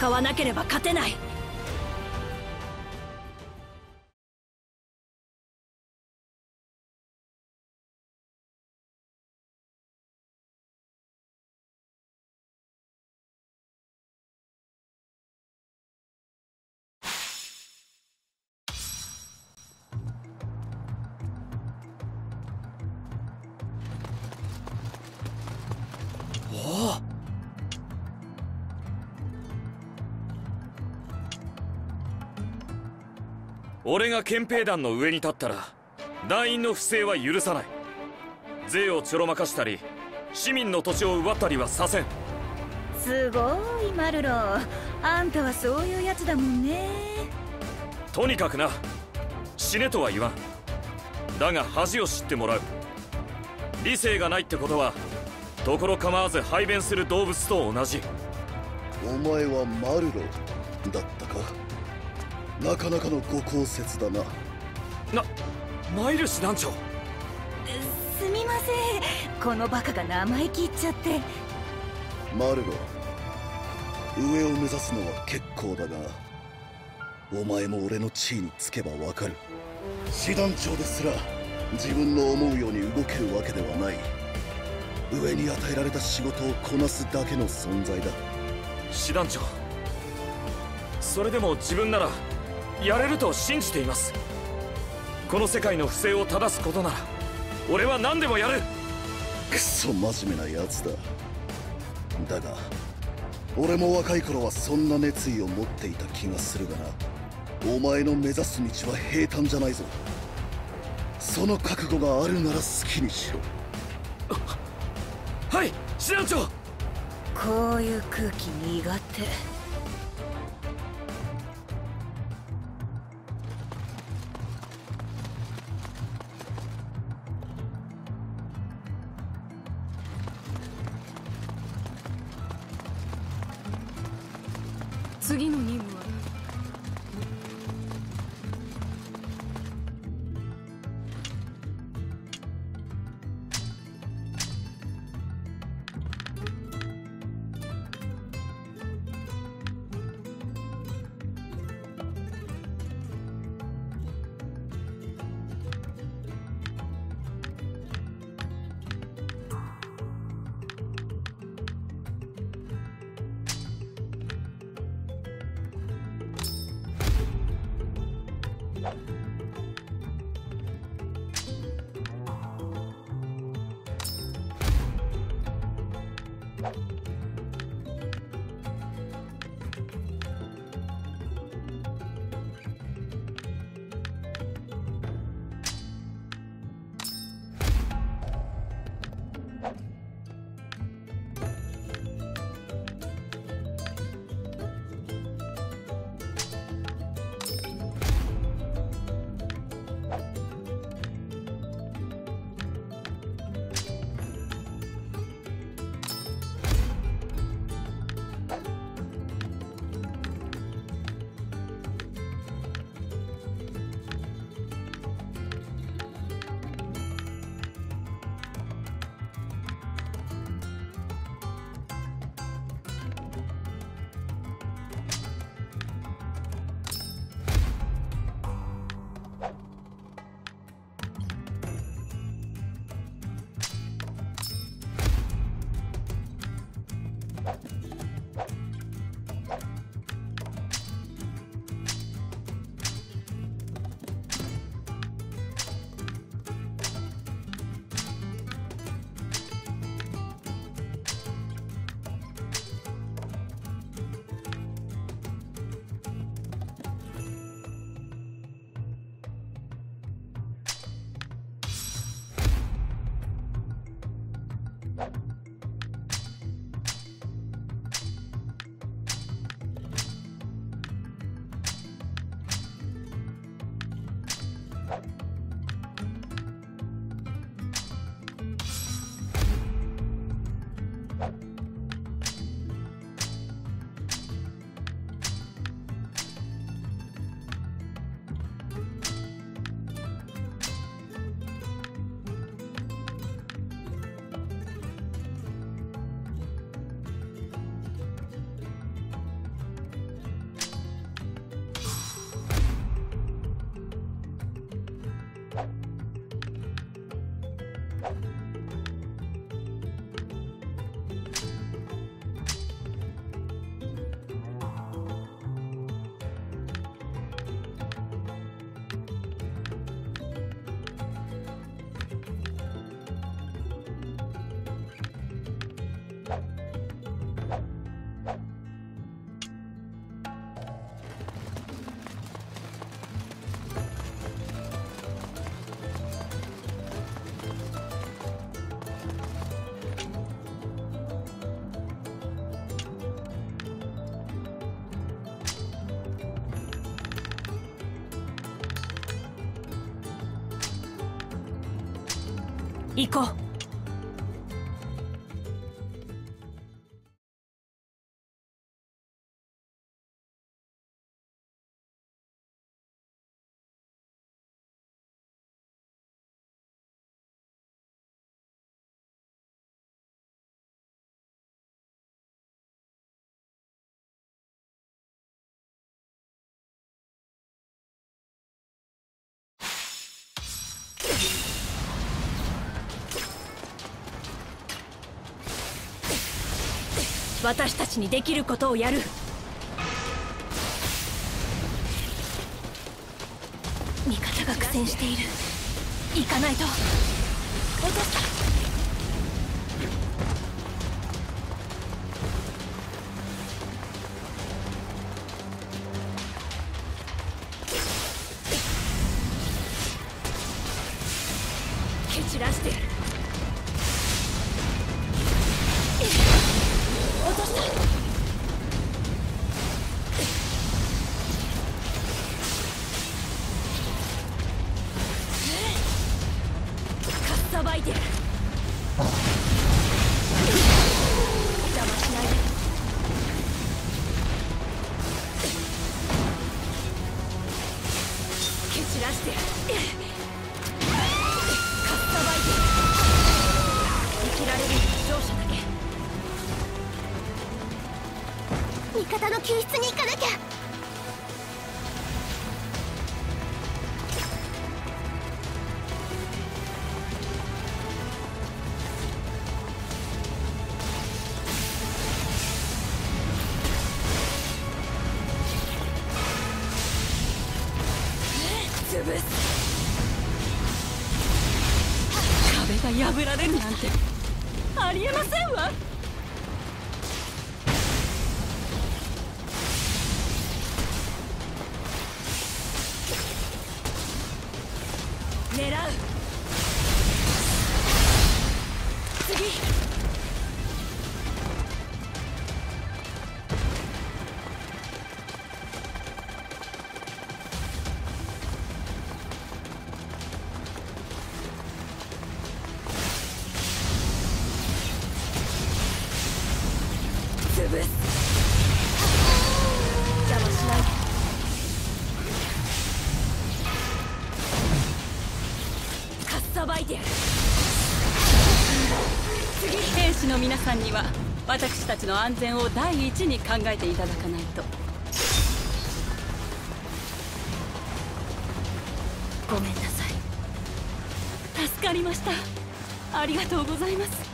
戦わなければ勝てない。俺が憲兵団の上に立ったら団員の不正は許さない。税をちょろまかしたり市民の土地を奪ったりはさせん。すごいマルロ、あんたはそういうやつだもんね。とにかくな、死ねとは言わん。だが恥を知ってもらう。理性がないってことはところ構わず排便する動物と同じ。お前はマルロだったか。なかなかのご高説だな。マイル師団長、すみません、このバカが生意気言っちゃって。マルロ、上を目指すのは結構だが、お前も俺の地位につけばわかる。師団長ですら自分の思うように動けるわけではない。上に与えられた仕事をこなすだけの存在だ。師団長、それでも自分ならやれると信じています。この世界の不正を正すことなら俺は何でもやる。クソ真面目なやつだ。だが俺も若い頃はそんな熱意を持っていた気がするがな。お前の目指す道は平坦じゃないぞ。その覚悟があるなら好きにしろ。はい、師団長。こういう空気苦手。次の任務は行こう。 私たちにできることをやる。味方が苦戦している。行かないと。落とした。 破られるなんてありえませんわ。狙う。次。兵士の皆さんには私たちの安全を第一に考えていただかないと。ごめんなさい。助かりました。ありがとうございます。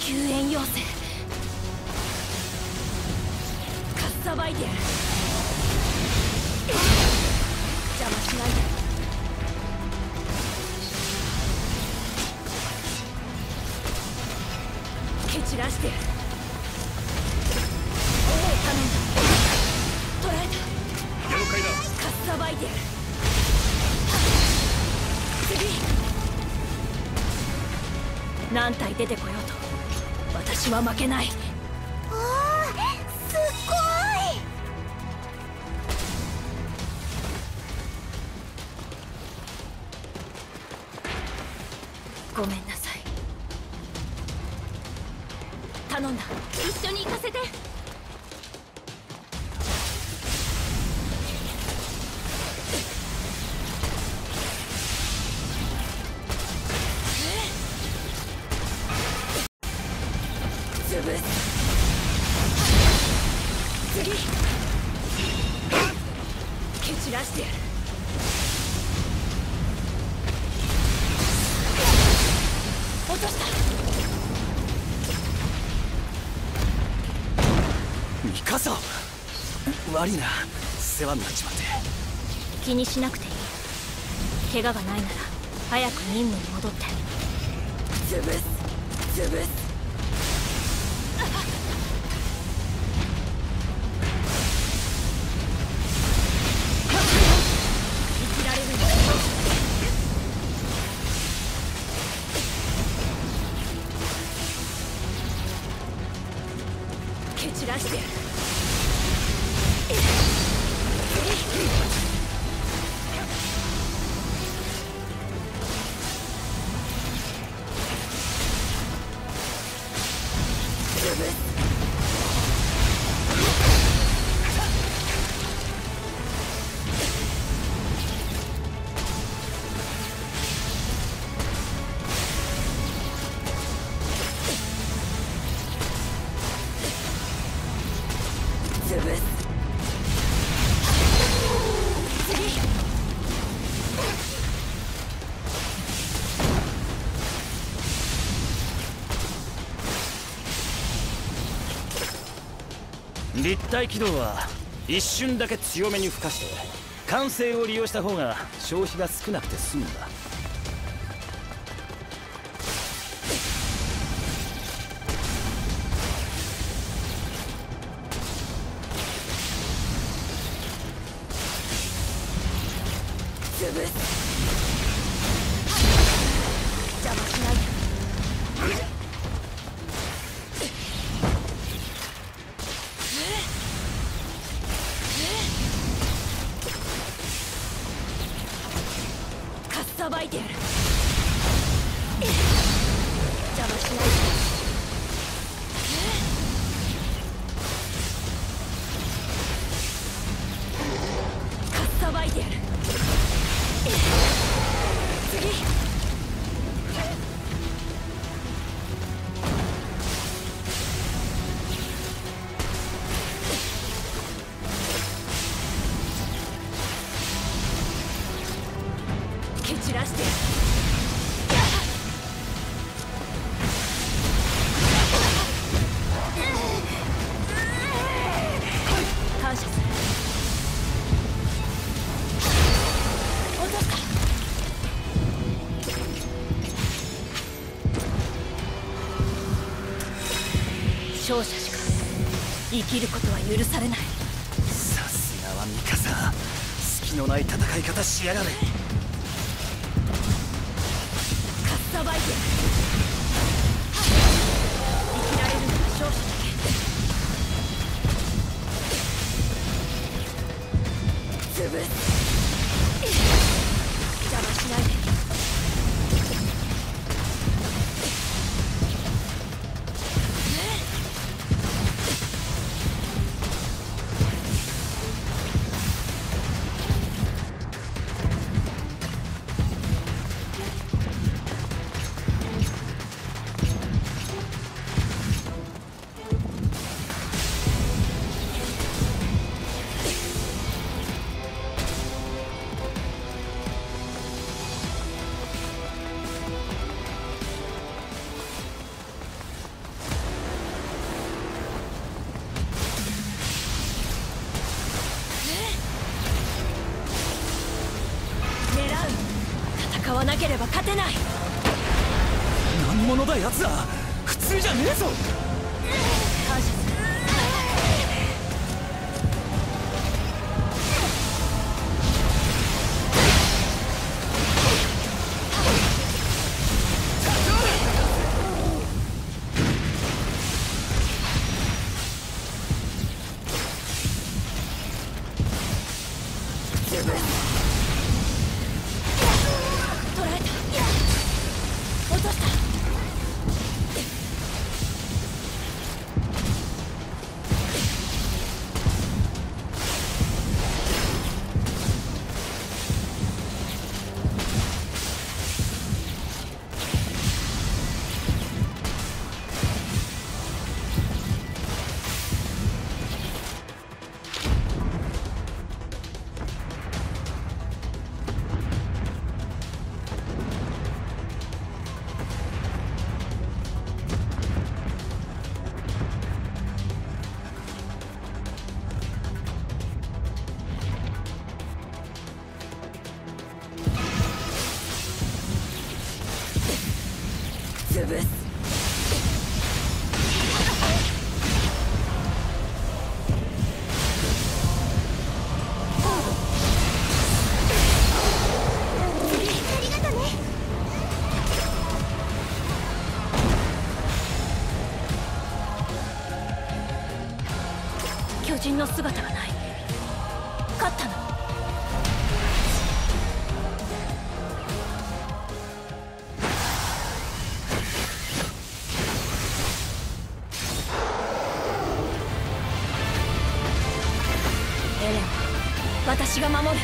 救援要請かっさばいてやる。邪魔しないで。 散らして。おい、頼んだ。捕らえた。了解だ。かっさばいてやる。次。何体出てこようと私は負けない。おお、すっごい。ごめんなさい。 頼んだ。一緒に行かせて。潰す。次。蹴散らしてやる。落とした。 ミカサ、悪いな、世話になっちまって。気にしなくていい。怪我がないなら早く任務に戻って。潰す。立体軌道は一瞬だけ強めに吹かして慣性を利用した方が消費が少なくて済むんだ。勝者しか生きることは許されない。さすがはミカサ、隙のない戦い方しやがれ。カッサバイデン、生きられるのは勝者だけ。潰す。邪魔しないで。潰す。巨人の姿がない。勝ったの？エレン、私が守る。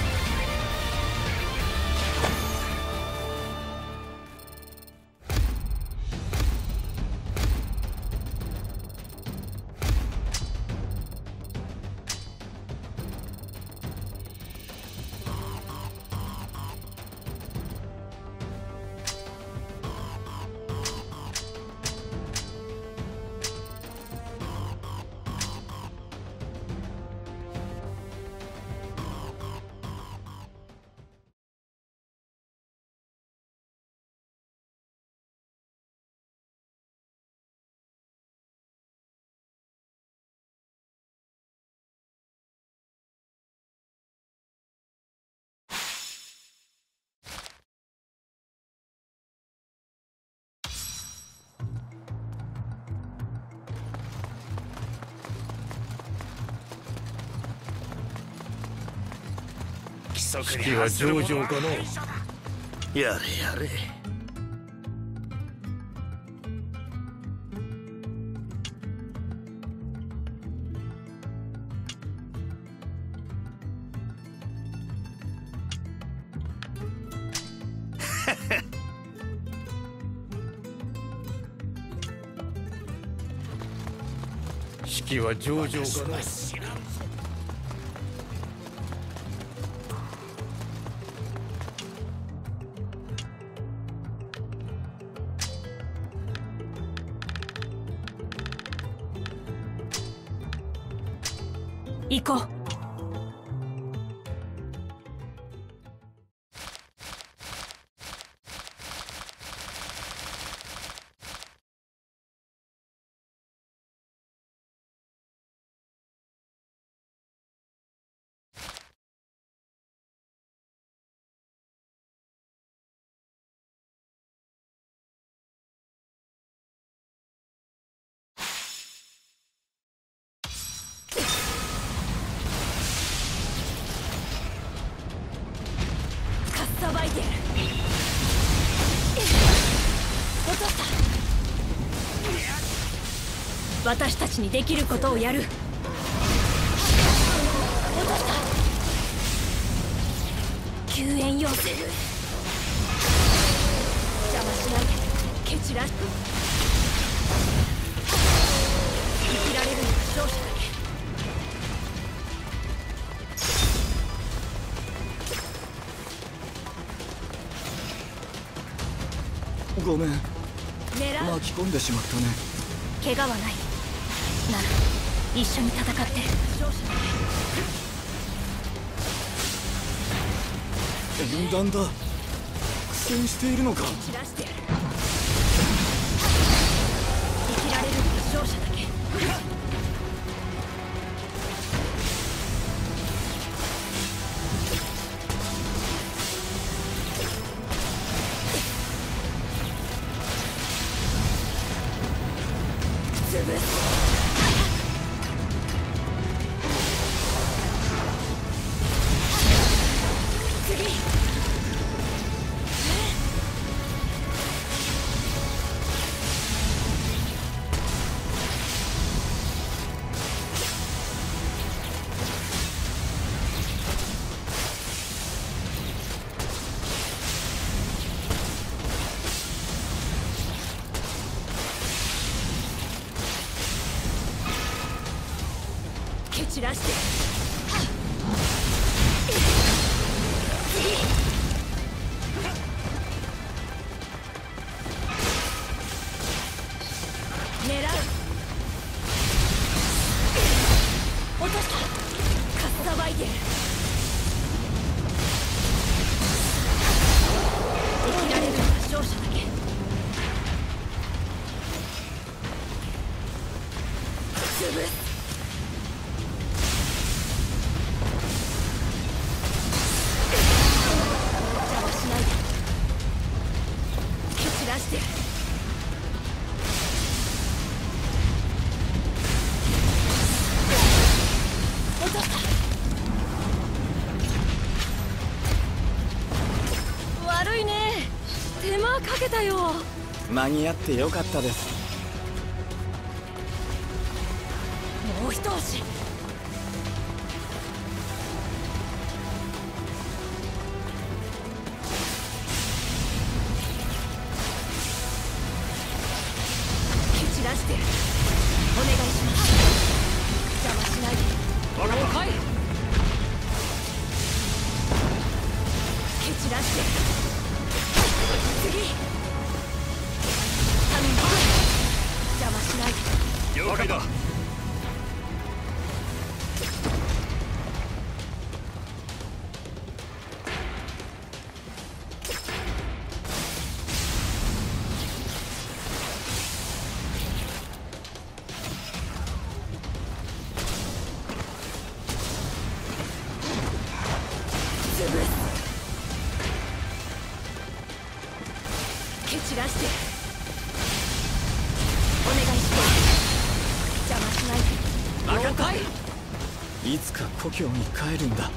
士気は上々かの。やれやれ。士気は上々かの。行こう。私たちにできることをやる。落とした。救援要請。邪魔しないで。蹴散らす。生きられるのは勝者だけ。ごめん、巻き込んでしまったね。怪我はないなら一緒に戦って。分断だ。苦戦しているのか。生きらしてやる。生きられるのは勝者だけ。散らして狙う。落とした。かっさばいてる。生きられるのは勝者だけ。出してやる。 悪いね、手間かけたよ。間に合ってよかったです。もう一押し。蹴散らしてお願いします。邪魔しないで。 分かった。蹴散らして次。邪魔しない。了解だ。散らしてお願いします。邪魔しないで。了解。いつか故郷に帰るんだ。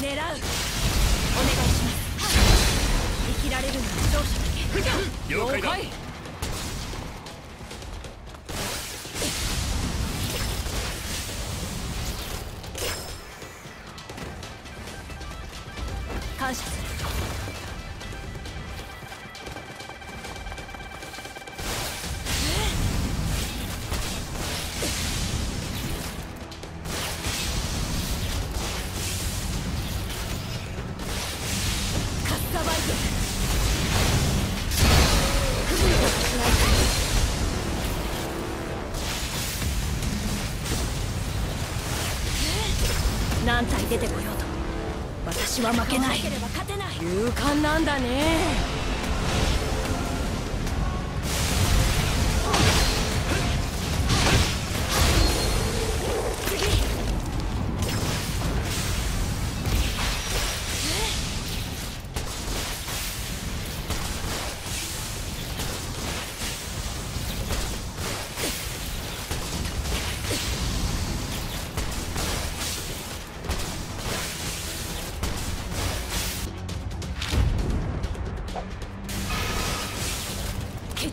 狙う。お願いします。生きられるのは勝者だけ。了解だ。感謝する。何体出てこようと私は負けない。勇敢なんだね。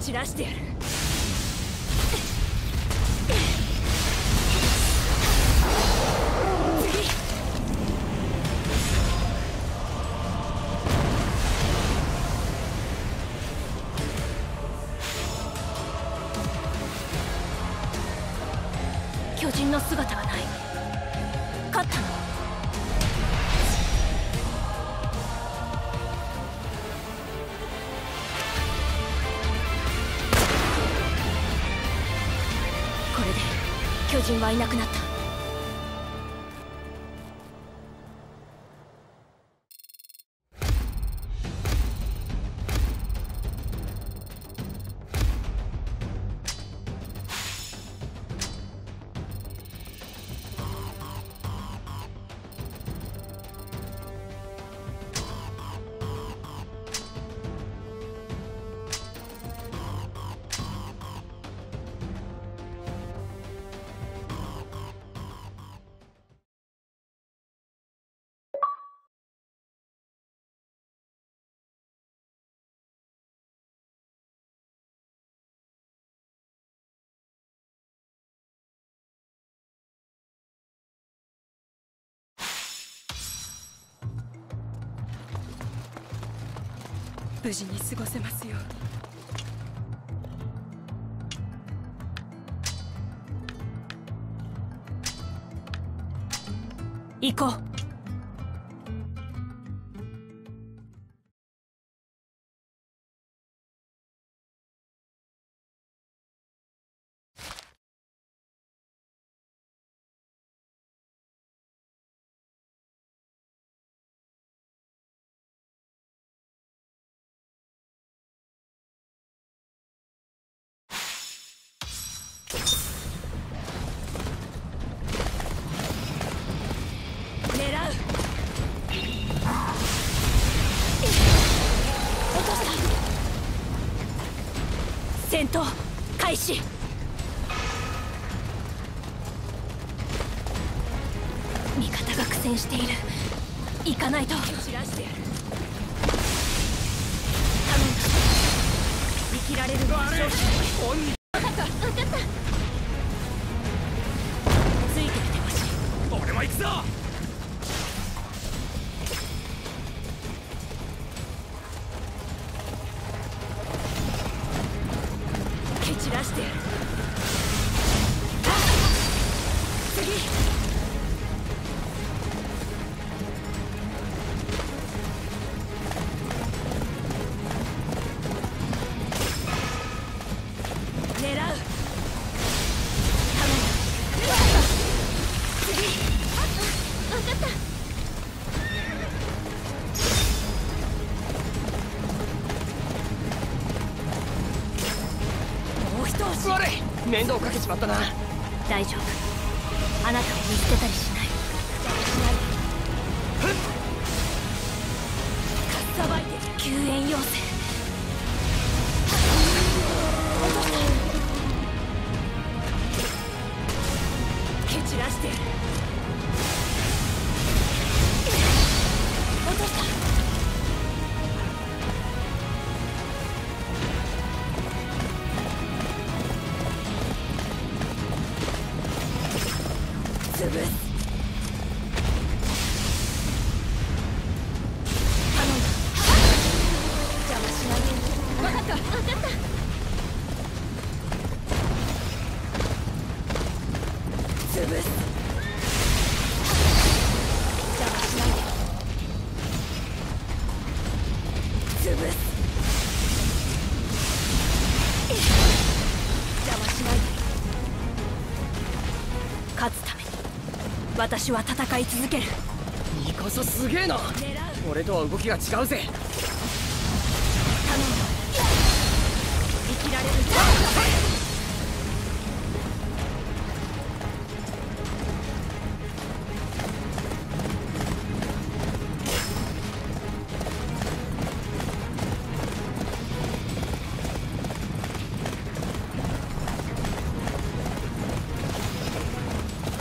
散らしてやる。次。巨人の姿はない。勝ったの。 巨人はいなくなった。無事に過ごせますように。 行こう。戦闘開始。味方が苦戦している。行かないと。散らしてやる。頼んだ。生きられるのは勝負。分かった。ついてきてほしい。俺も行くぞ。 面倒をかけちまったな。大丈夫、あなたを見捨てたりしない。かっさばいて救援要請。蹴散らして。落とした。 私は戦い続ける。ミコソすげえな。俺とは動きが違うぜ。頼んだ。生きられる。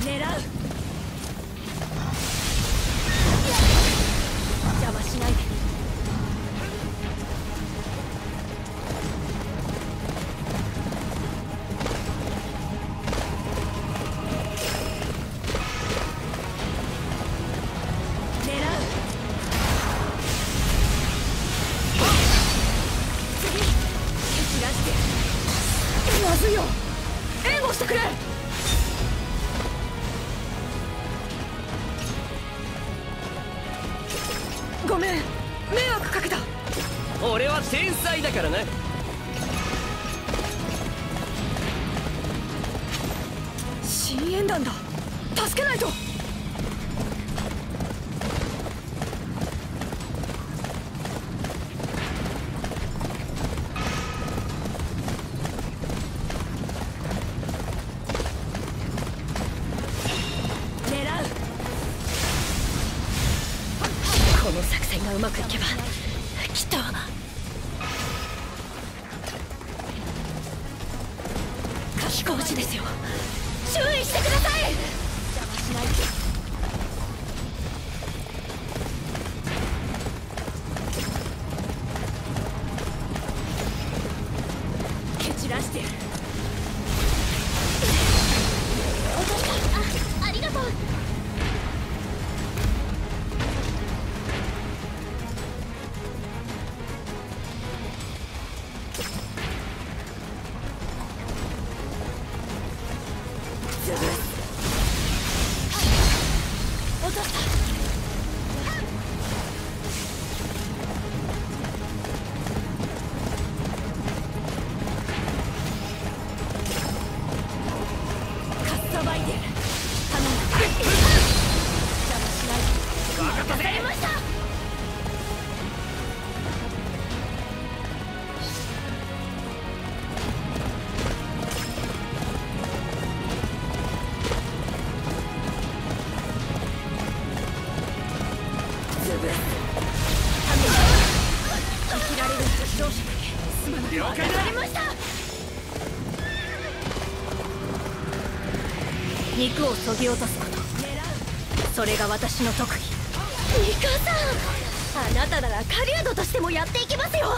狙う。 ごめん、迷惑かけた。俺は天才だからな。深淵団だ。助けないと。うまくいけばきっと。飛行士ですよ、注意してください。邪魔しないで。落とした。肉をそぎ落とすこと、それが私の特技。ミカさん、あなたなら狩人としてもやっていけますよ。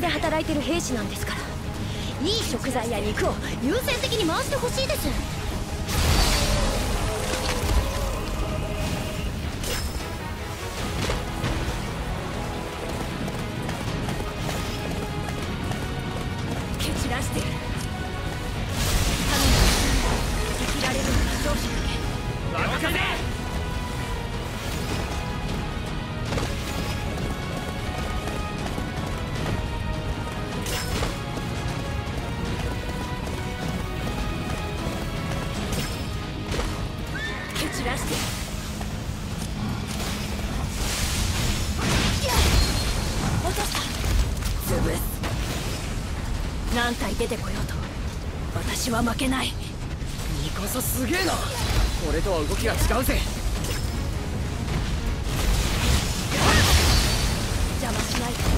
で働いてる兵士なんですから、いい食材や肉を優先的に回してほしいです。蹴散らしてる。頼む、生きられるなら勝者だけ。任せ。何体出てこようと私は負けない。ミカサすげえな、俺とは動きが違うぜ。邪魔しないと。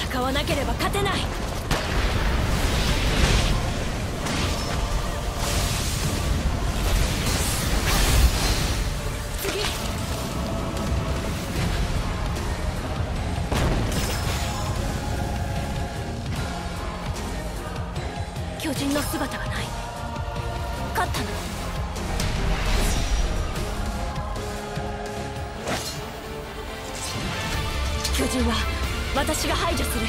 戦わなければ勝てない。次。巨人の姿がない。勝ったの。巨人は私が排除する。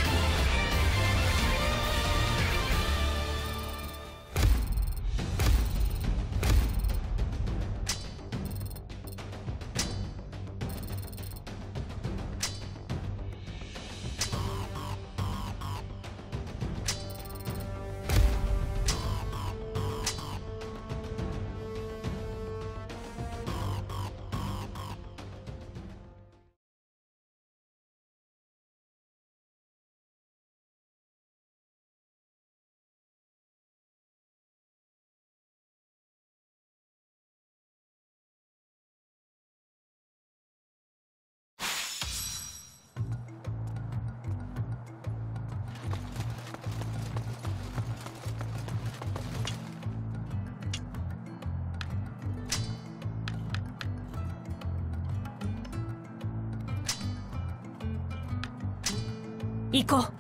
行こう。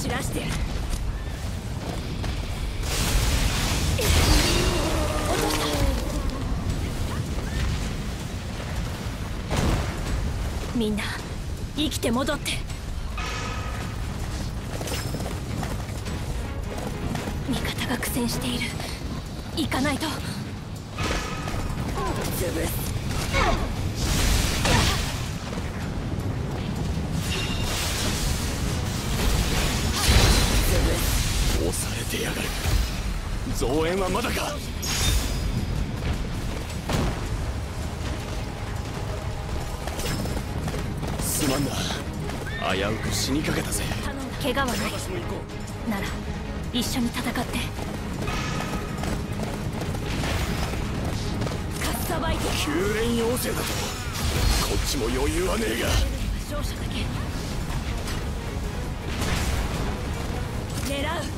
散らしてやる。落とした。みんな生きて戻って。味方が苦戦している。行かないと潰す。増援はまだか。すまんな、危うく死にかけたぜ。怪我はない。なら一緒に戦って。かっさばいて。9連要請だと。こっちも余裕はねえが。勝者だけ狙う。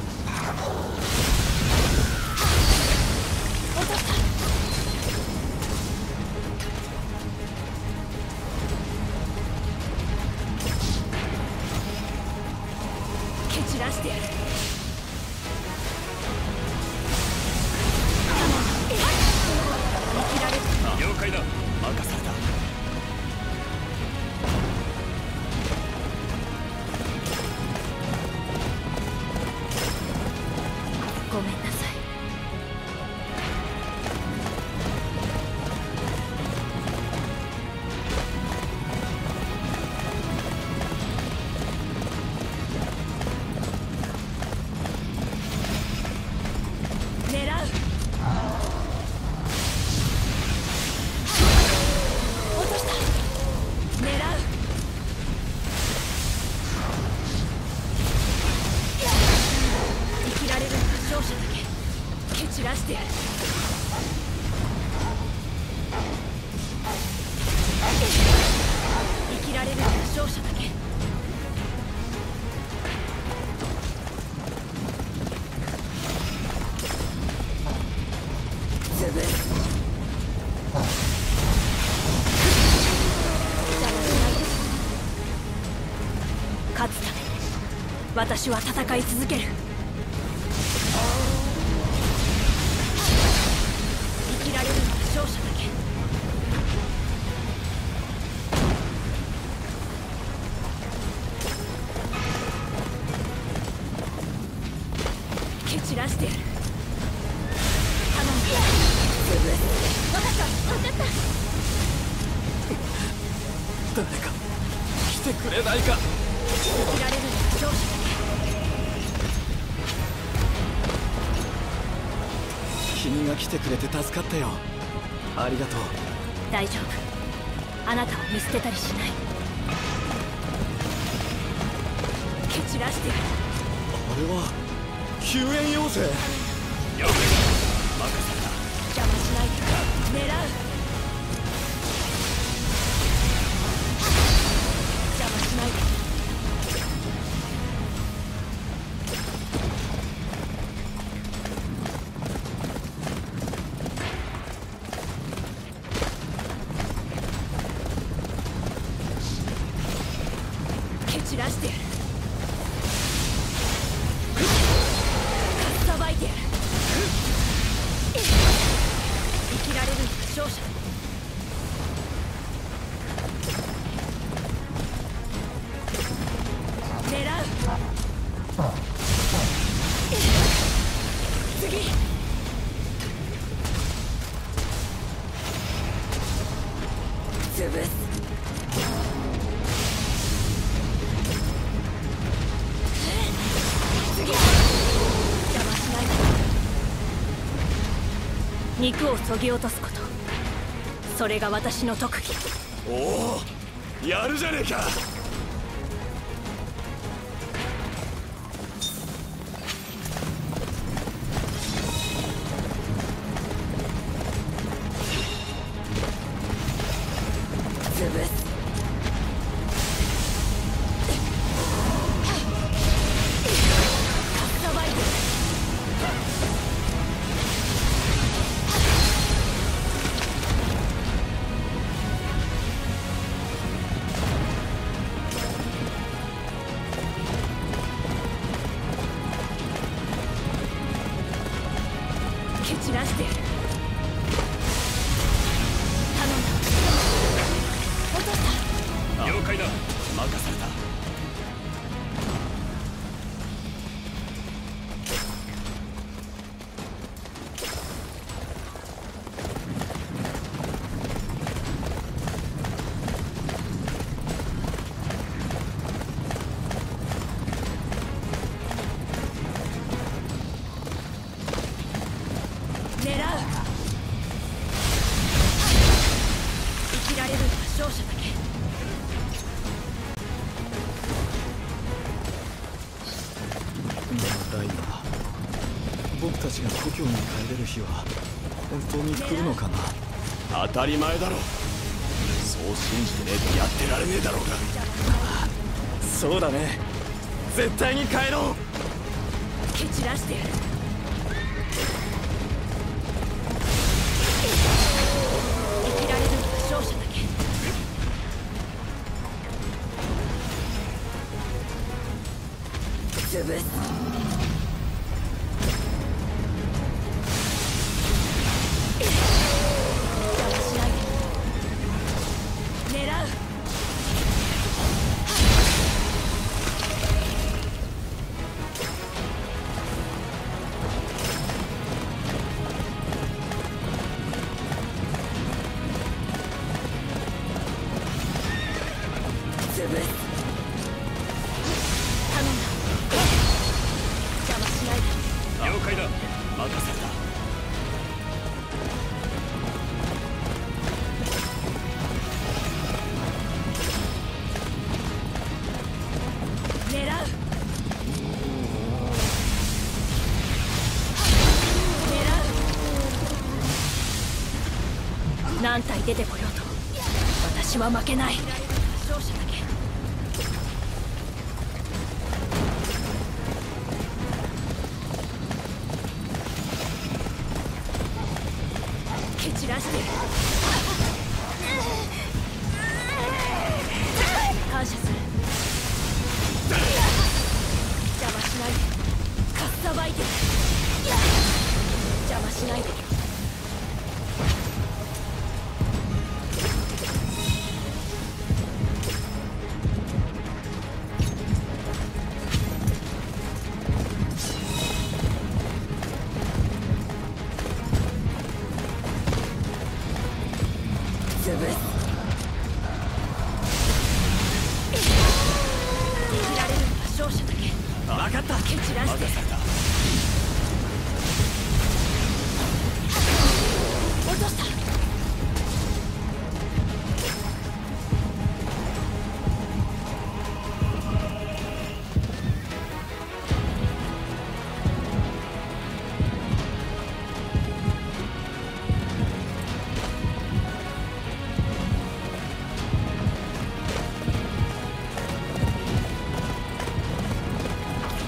私は戦い続ける。生きられるのは勝者だけ。蹴散らしてやる。頼む。分かった。誰か来てくれないか。生きられるのは勝者だけ。君が来てくれて助かったよ。ありがとう。大丈夫。あなたを見捨てたりしない。蹴散らしてやる。あれは救援要請。よく任せた。邪魔しないで。狙う。邪魔しないで。散らしてやる。かっさばいてやる。生きられるのが勝者。 肉をそぎ落とすこと、それが私の特技。おお、やるじゃねえか。潰す。 日は本当に来るのかな。当たり前だろ。そう信じてねえとやってられねえだろうが。ああ、そうだね。絶対に帰ろう。蹴散らしてやる。生きられるのは勝者だけ。潰す。 何体出てこようと私は負けない。勝者だけ。蹴散らして感謝する。邪魔しないで。かっさばいて。邪魔しないで。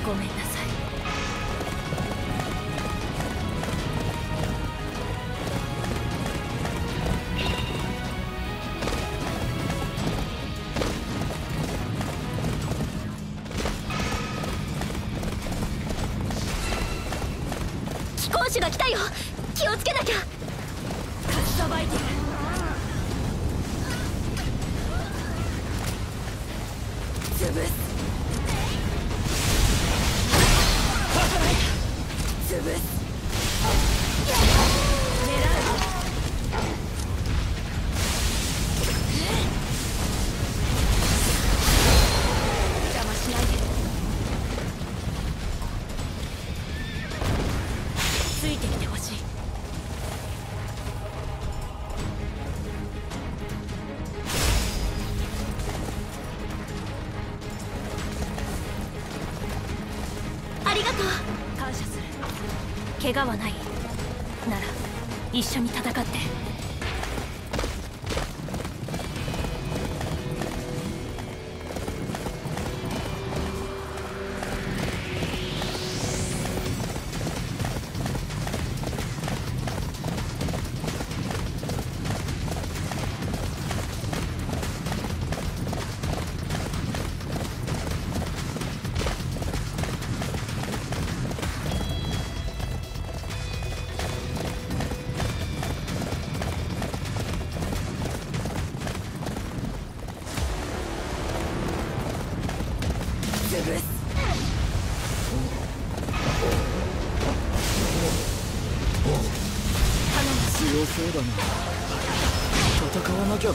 ごめんなさい。手が来たよ。気をつけなきゃ。かっさばいてる。潰す。潰す。狙う。邪魔しないで。ついてきてほしい。ありがとう。感謝する。怪我はないなら一緒に戦って。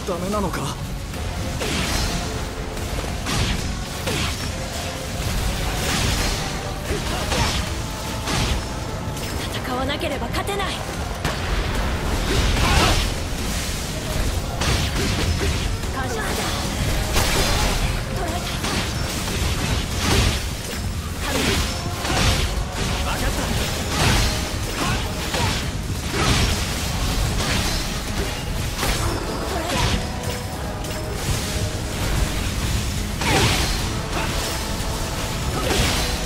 ダメなのか。戦わなければ勝てない。感謝だ。分かった。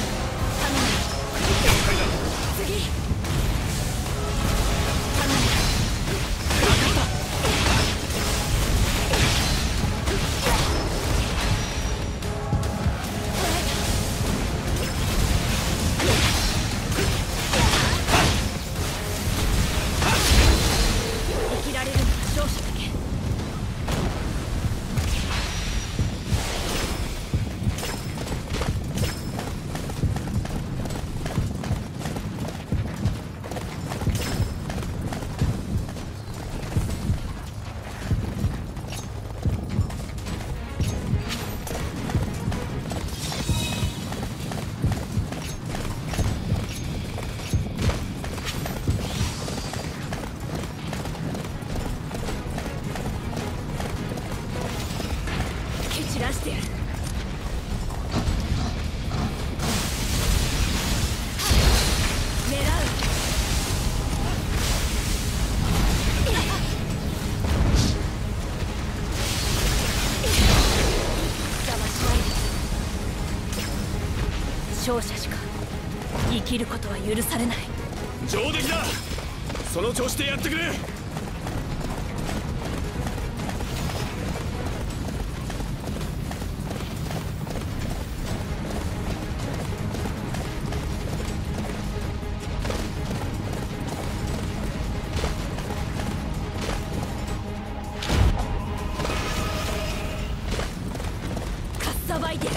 勝者しか生きることは許されない。上出来だ。その調子でやってくれ。かっさばいてる。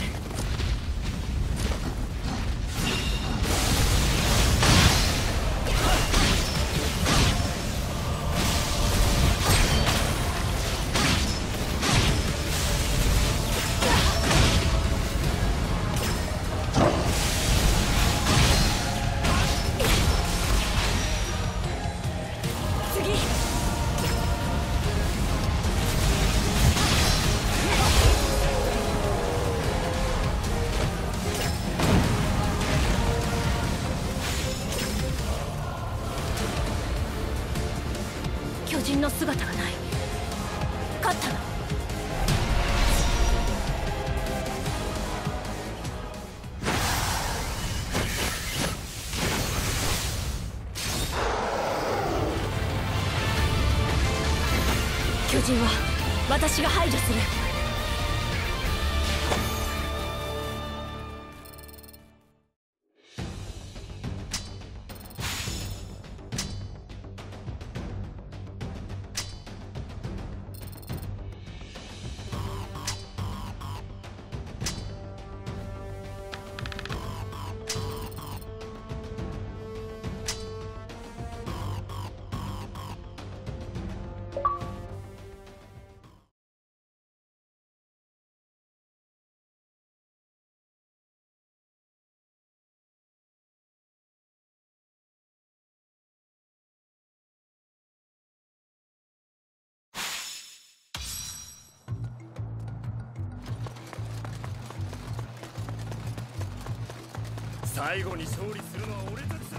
人の姿がない。勝ったの。巨人は私が排除する。最後に勝利するのは俺たちだ。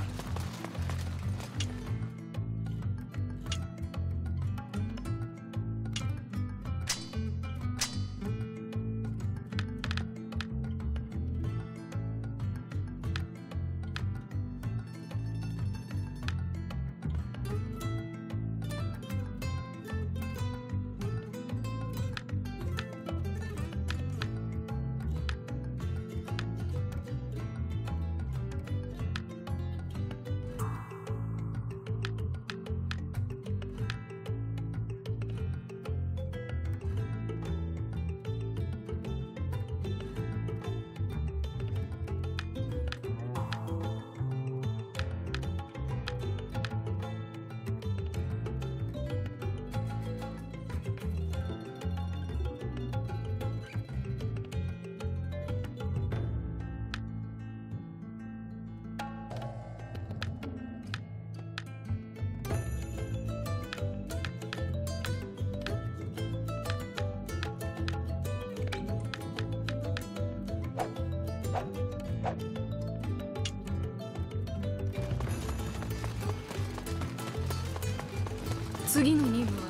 次の任務は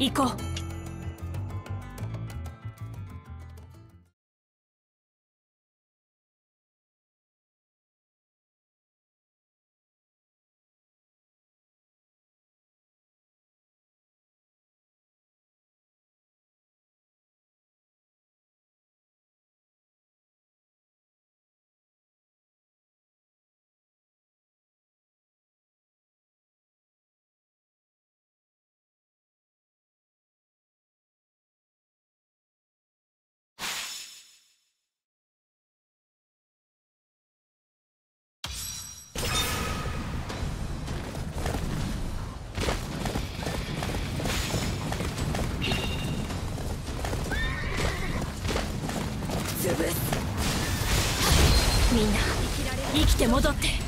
行こう。みんな生きて戻って。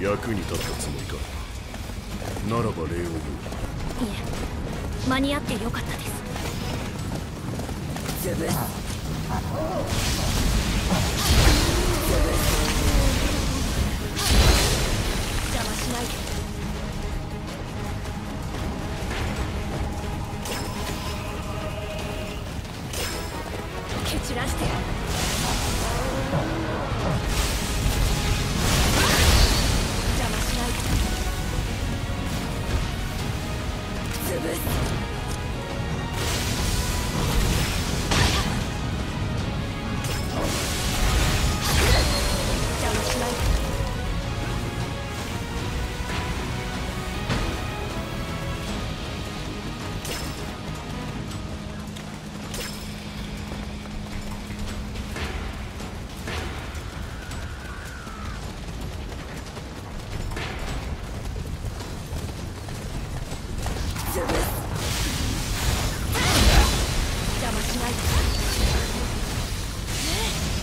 役に立ったつもりか。ならば礼を言う。いえ、間に合ってよかったです。潰す。邪魔しないで。蹴散らして。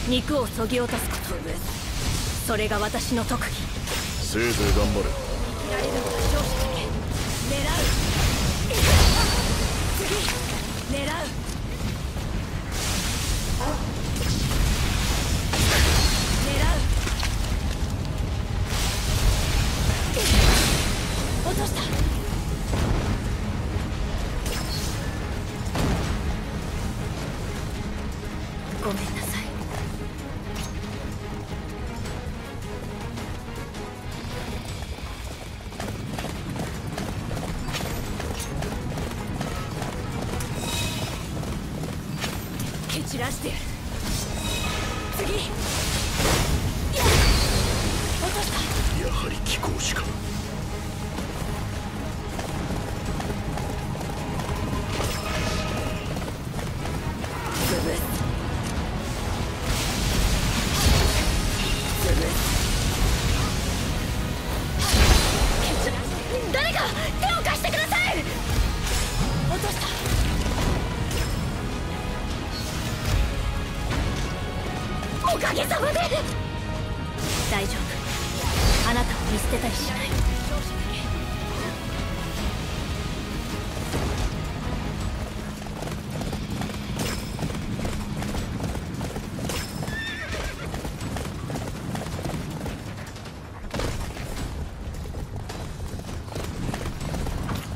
肉をそぎ落とすこと。それが私の特技。せいぜい頑張れ。生きられるのは勝者だけ。狙う。次狙う。狙う。落とした。ごめんなさい。蹴散らしてやる。次落とした。やはり貴公子か。誰か手を貸してください。落とした。おかげさまで。大丈夫、あなたを見捨てたりしない。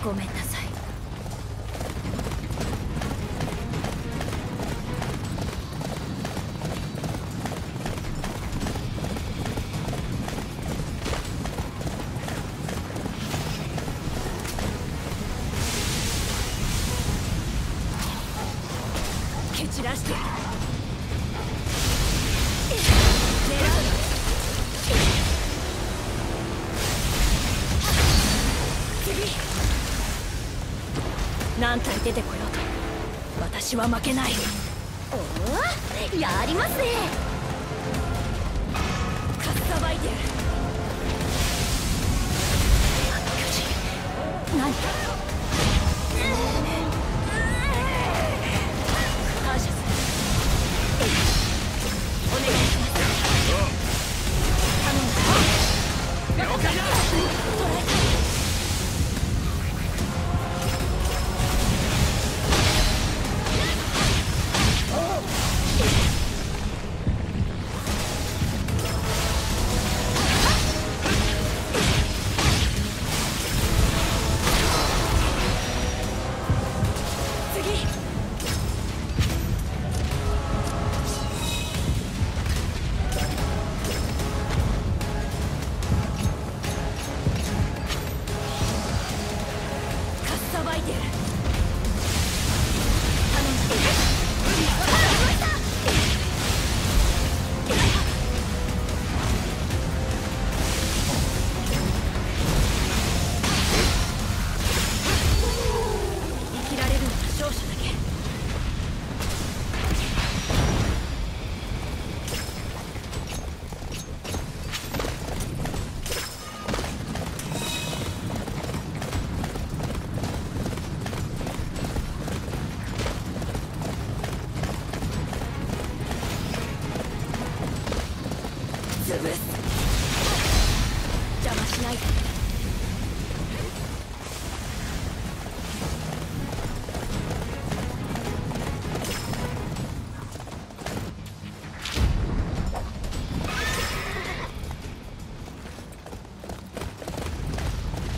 ごめんなさい。散らして何体出てこようと私は負けない。おお、やりますね。かっさばいてやる。あの巨人、何？邪魔しないで。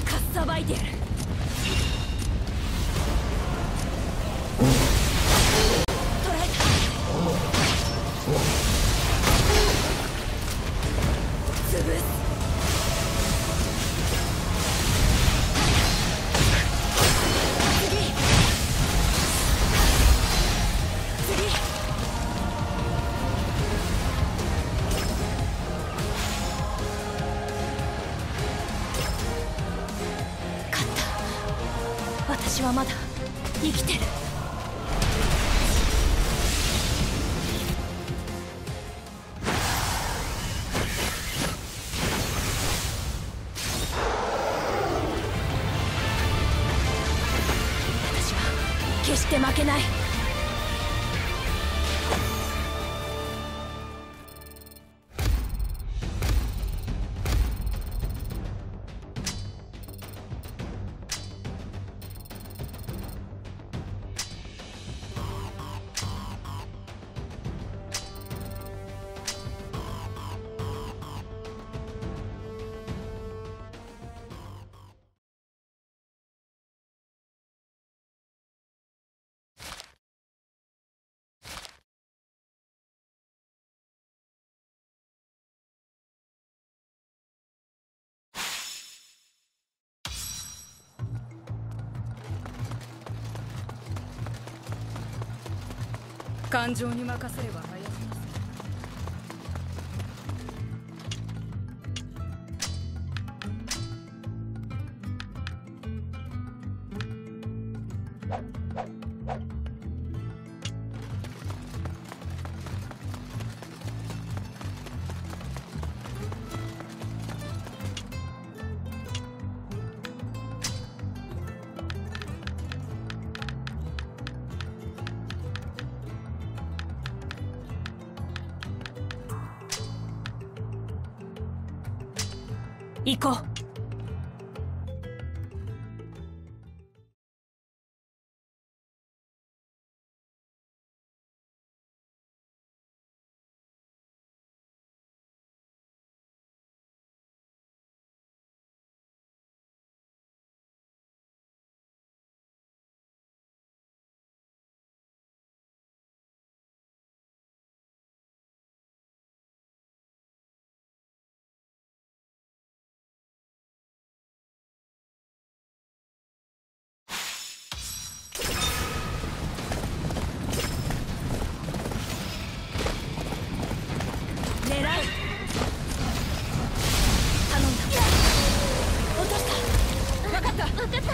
かっさばいてやる。私はまだ生きてる。私は決して負けない。感情に任せれば操ります。行こう。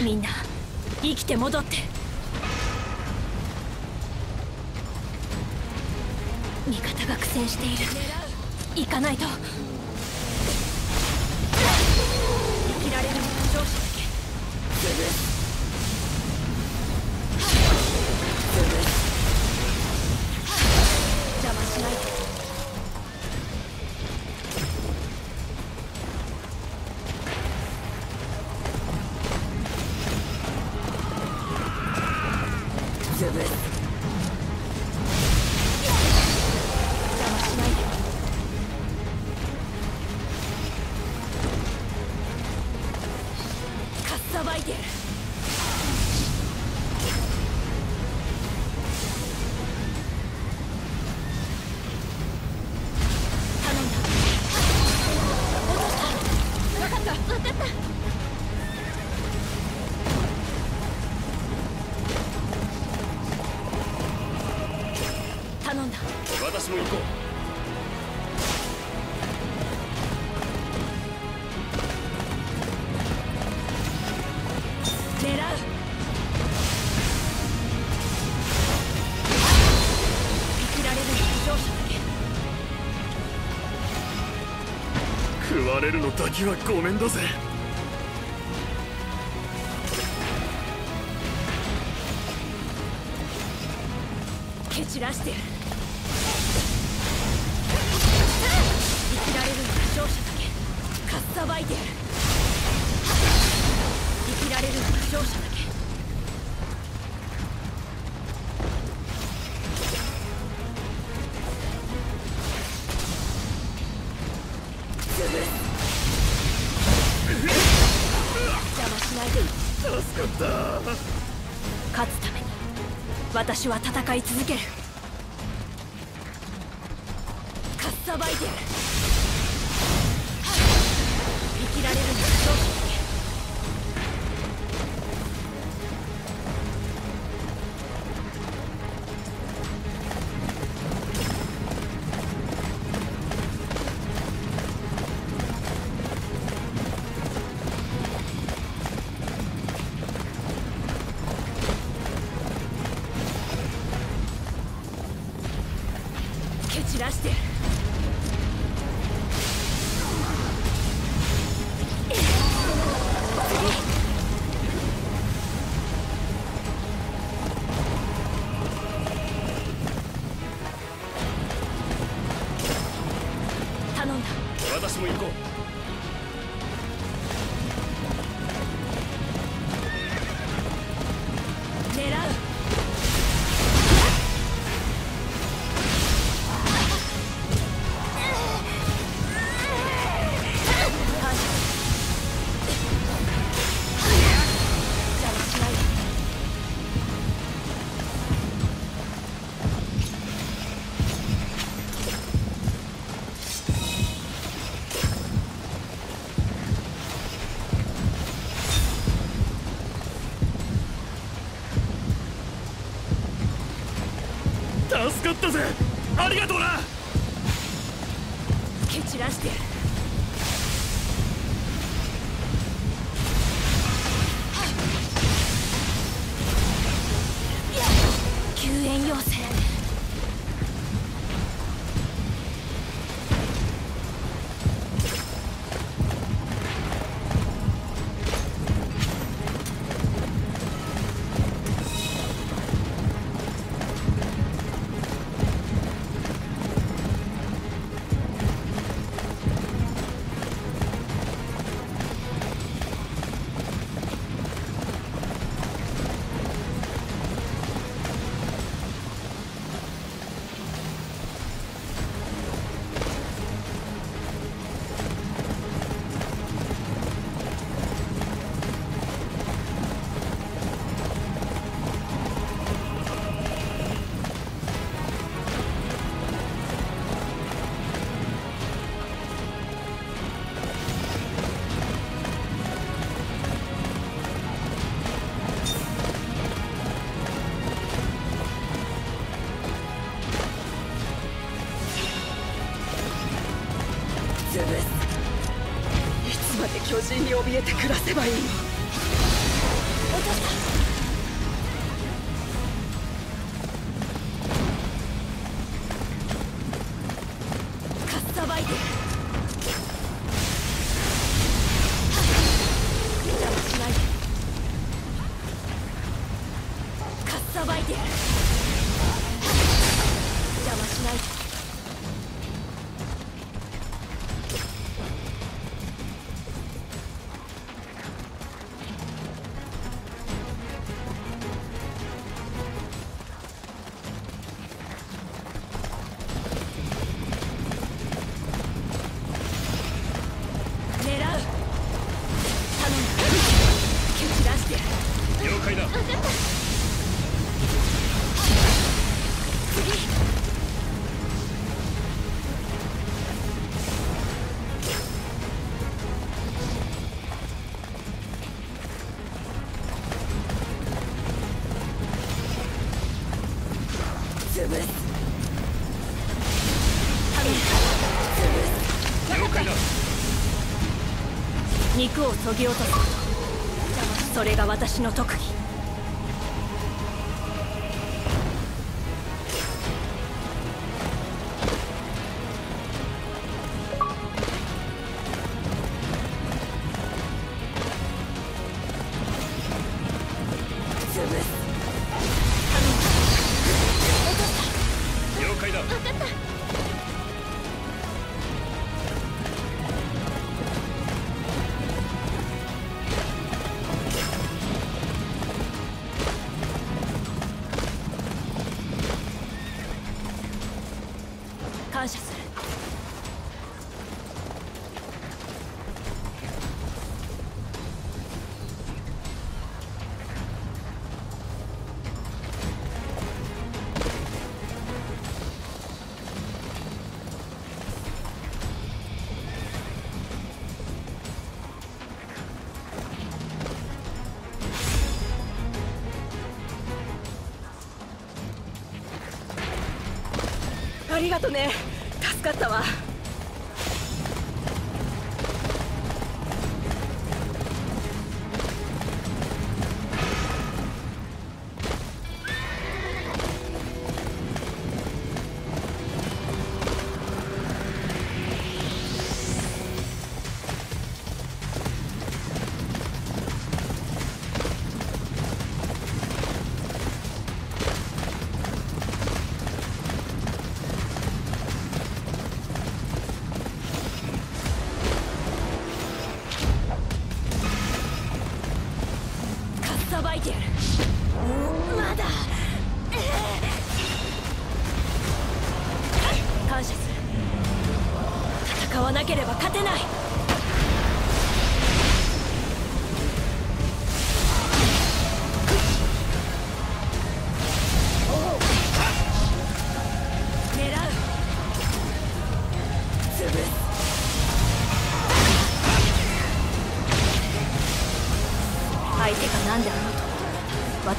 みんな生きて戻って。味方が苦戦している。行かないと。生きられる上司だけ邪魔しないと。私も行こう。食われるのだけはごめんだぜ。蹴散らしてやる。生きられるのが勝者だけ。かっさばいてやる。生きられるのが勝者だけ。勝つために私は戦い続ける。かっさばいてやる。生きられるのが勝者だけ。私も行こう。狙う。助かったぜ。ありがとうな。蹴散らしてやる。救援要請。巨人に怯えて暮らせばいいの。落とした。肉を削ぎ落とすこと、それが私の特技。感謝する。ありがとね。助かったわ。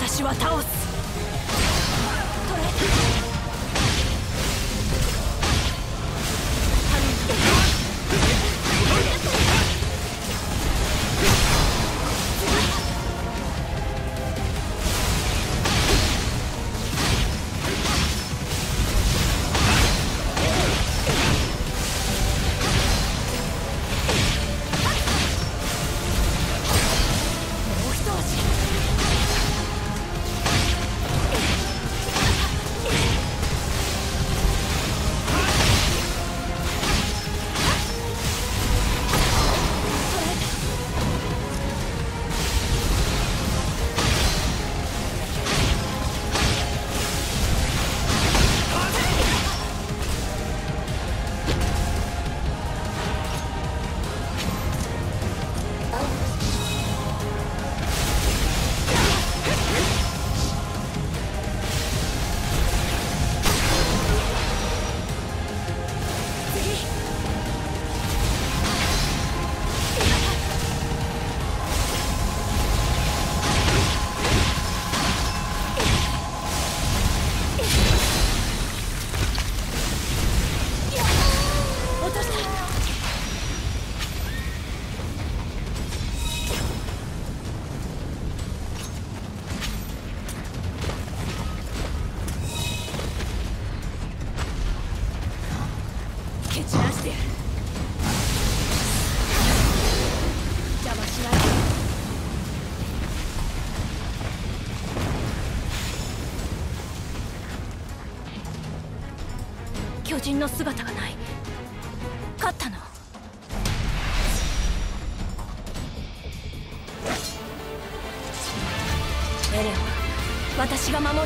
私は倒す。巨人の姿がない。勝ったの？エレオン、私が守る。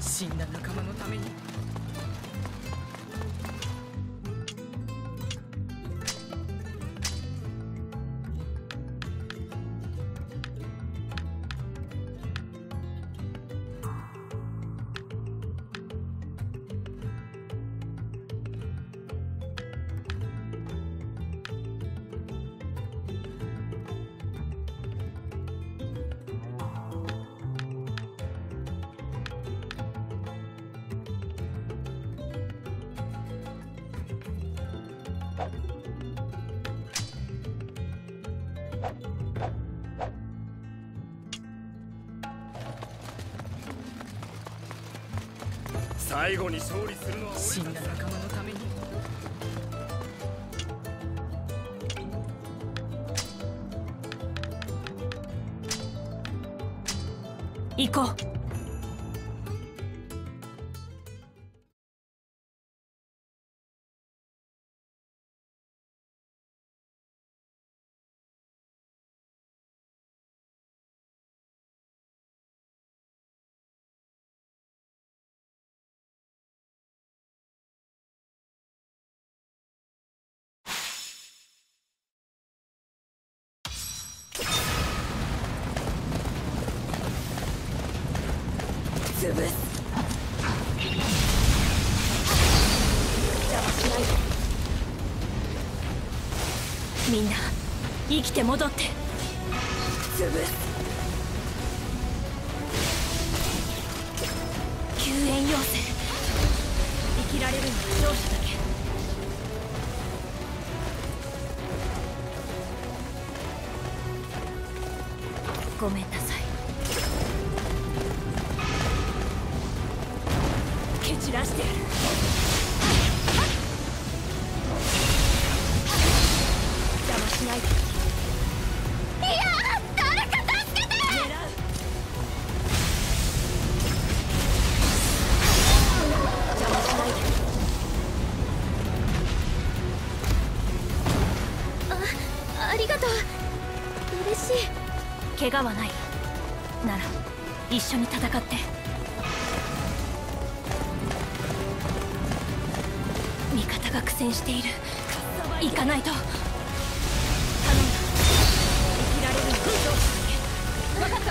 死んだ仲間のために。最後に勝利するのは死んだ仲間のために。行こう。邪魔しないで。みんな生きて戻って。潰す。救援要請。生きられるのは勝者だけ。ごめんなさい。出してやる。邪魔しないで。いやー、誰か助けて。狙う。邪魔しないで。ありがとう。嬉しい。怪我はないなら一緒に戦って。苦戦している。行かないと。頼んだ。生きられるのは勝者だけ。分かった。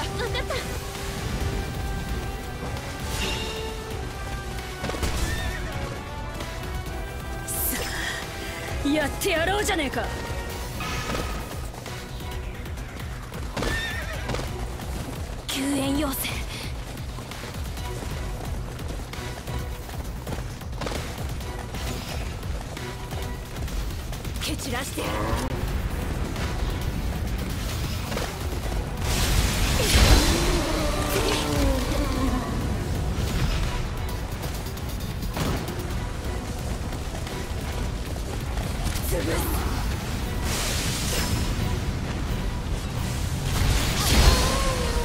さあ、やってやろうじゃねえか。救援要請。散らしてやる。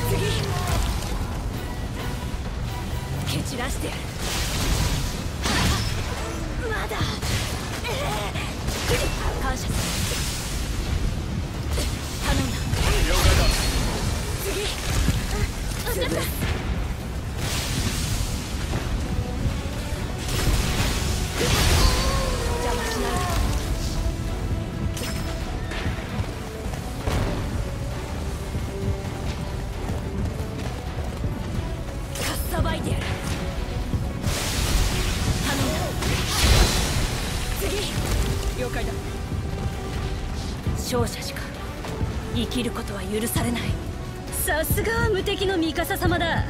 次。蹴散らしてやる。まだ。感謝する。してる。勝者しか生きることは許されない。さすがは無敵のミカサ様だ。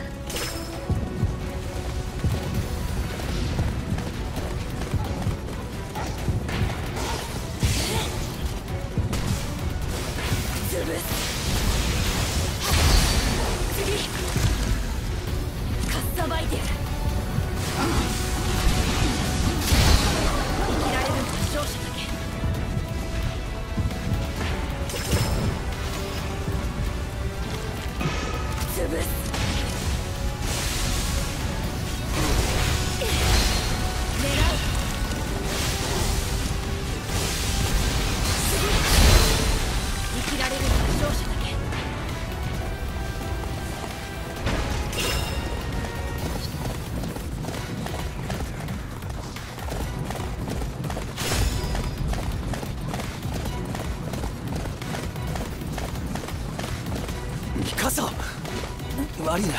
悪いな、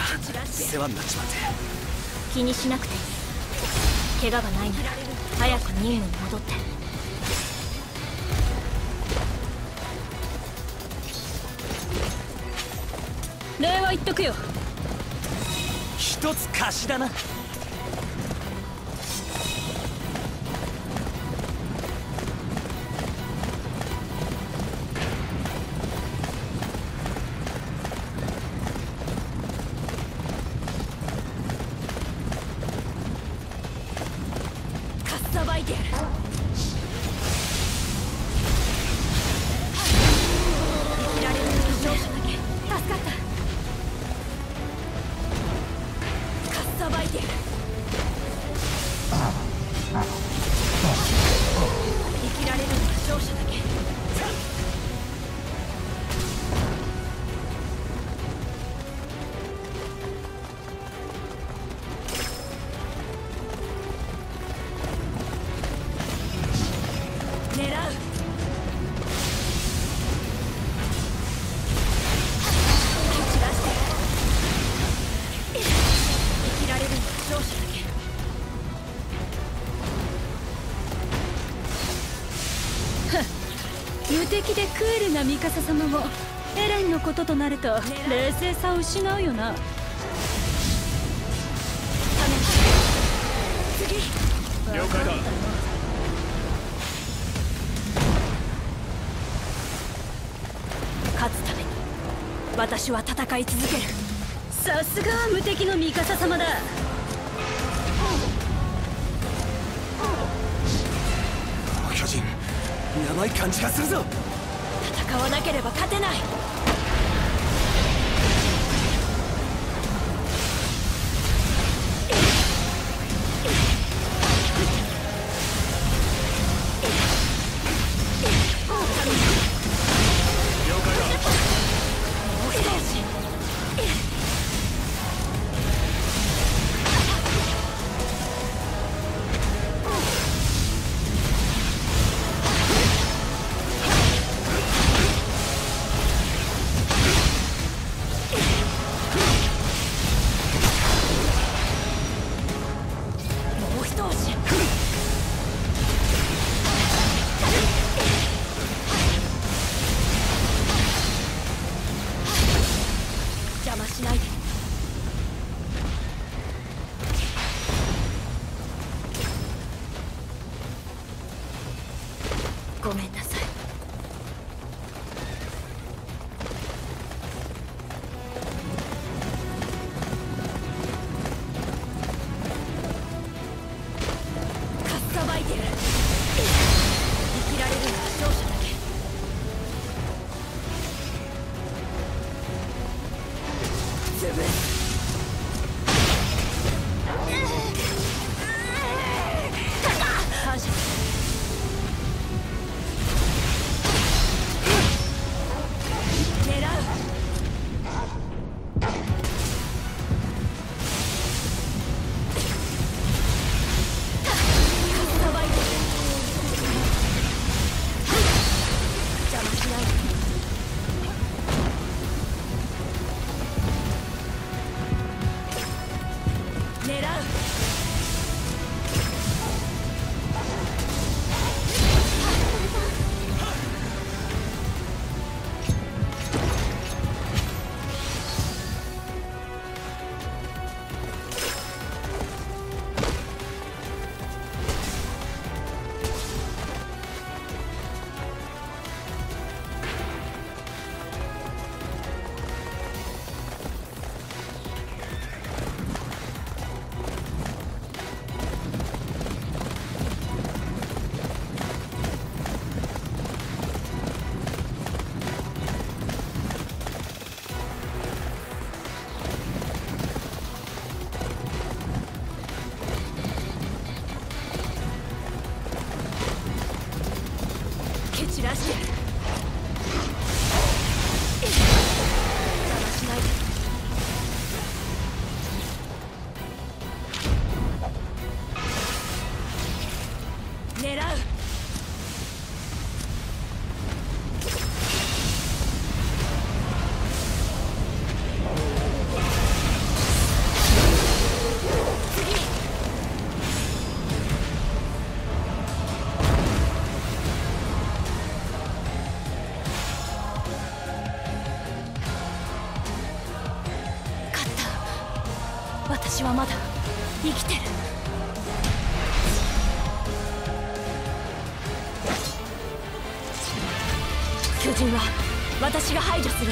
世話になっちまって。気にしなくていい。怪我がないなら早く任務に戻って。礼は言っとくよ。一つ貸しだな。でクールなミカサ様もエレンのこととなると冷静さを失うよな。次、了解だ。勝つために私は戦い続ける。さすがは無敵のミカサ様だ。この巨人、やばい感じがするぞ。戦わなければ勝てない。蹴散らしてやる。 私はまだ生きてる。巨人は私が排除する。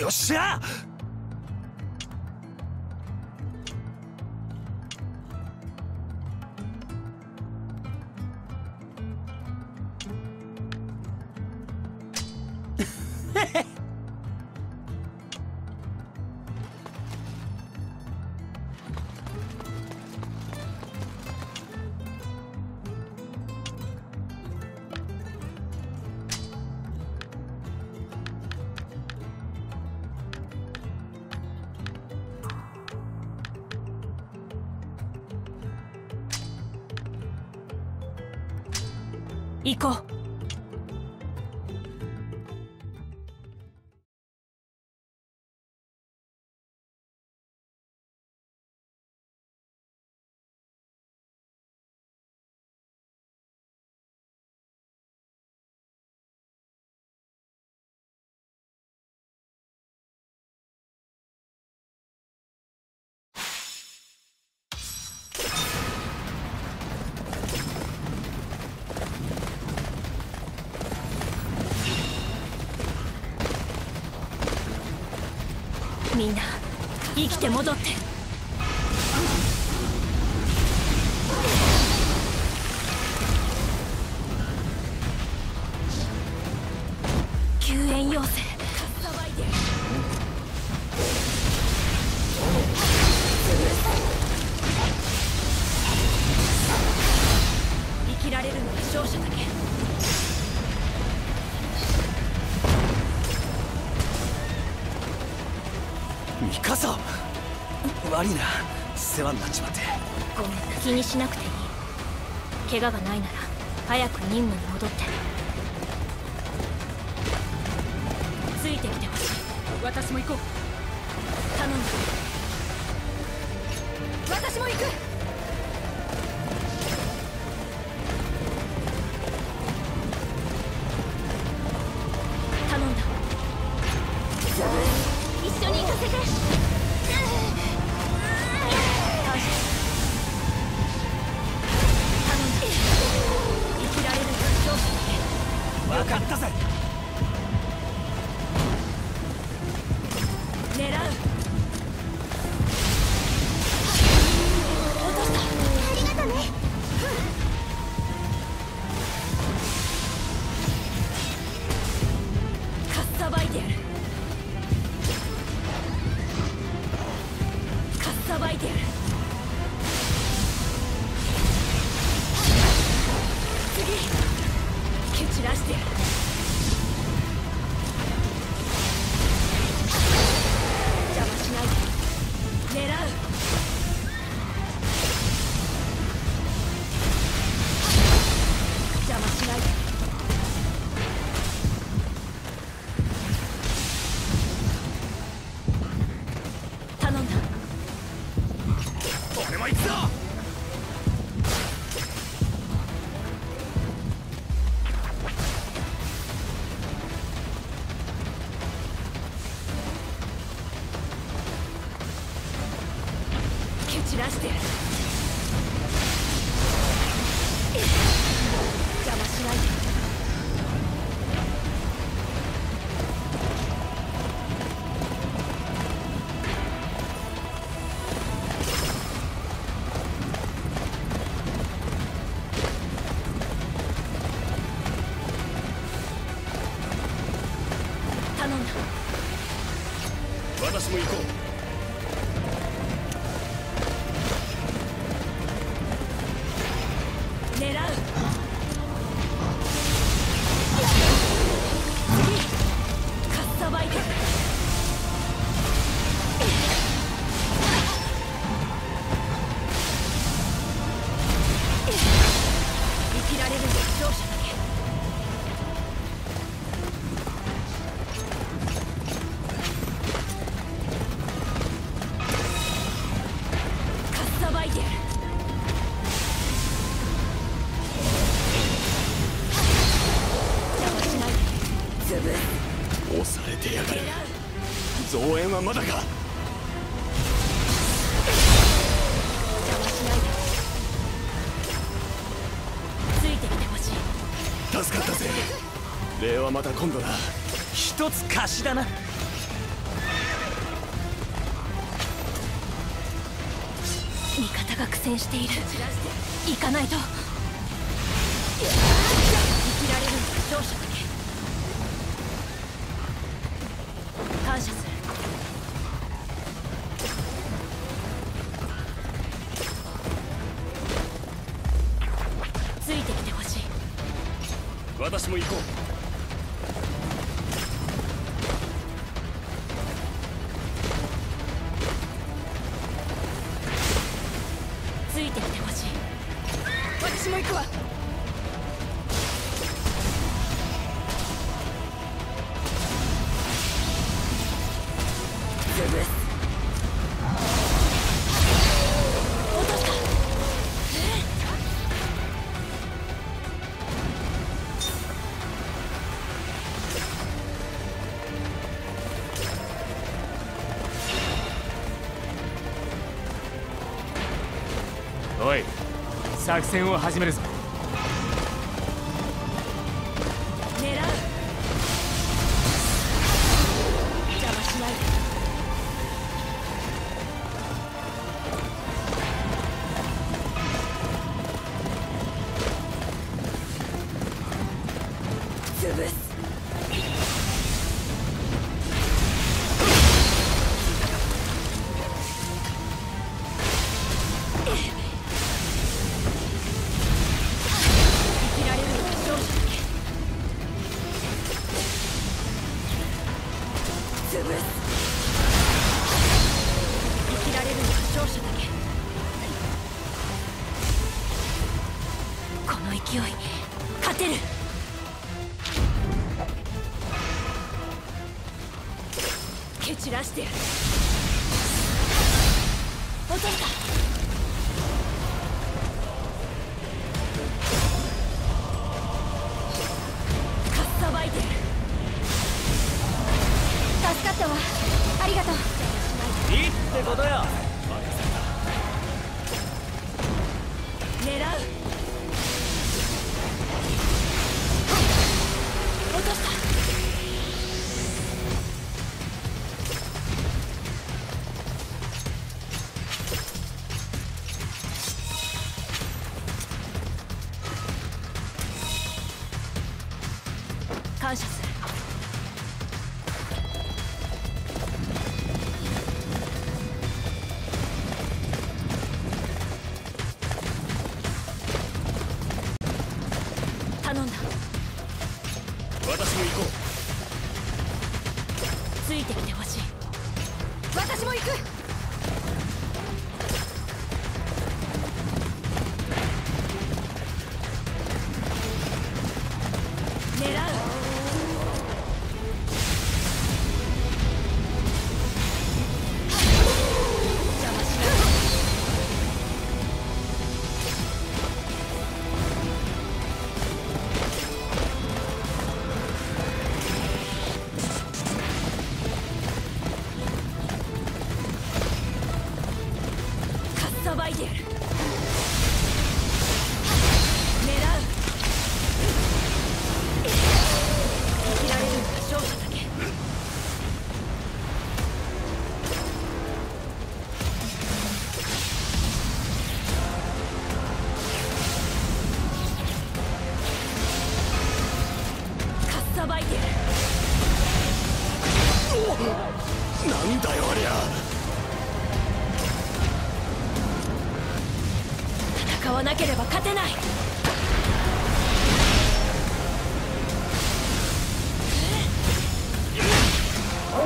よっしゃ！行こう。みんな生きて戻って。 悪いな、世話になっちまって。ごめん、気にしなくていい。怪我がないなら早く任務に戻って。ついてきてほしい。私も行こう。頼む。私も行く。あいつだ。蹴散らしてやる。邪魔しないで。私も行こう。押されてやがる。増援はまだか。ついてきてほしい。助かったぜ。礼はまた今度だ。一つ貸しだな。味方が苦戦している。行かないと。生きられるのは勝者だけ。感謝する。ついてきてほしい。私も行こう。ついてきてほしい。私も行くわ。落とした。おい、作戦を始めるぞ。勢い、勝てる。蹴散らしてやる。落とした。かっさばいてる。助かったわ。ありがとう。いいってことよ。狙う。感謝する。頼んだ。私も行こう。ついてきてほしい。私も行く。ばいてやる。狙う。生きられるのは勝者だけ。かっさばいてやる。なんだよありゃ。戦わなければ勝てない。お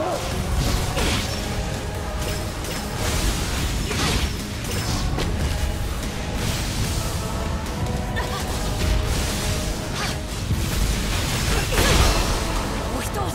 一押し。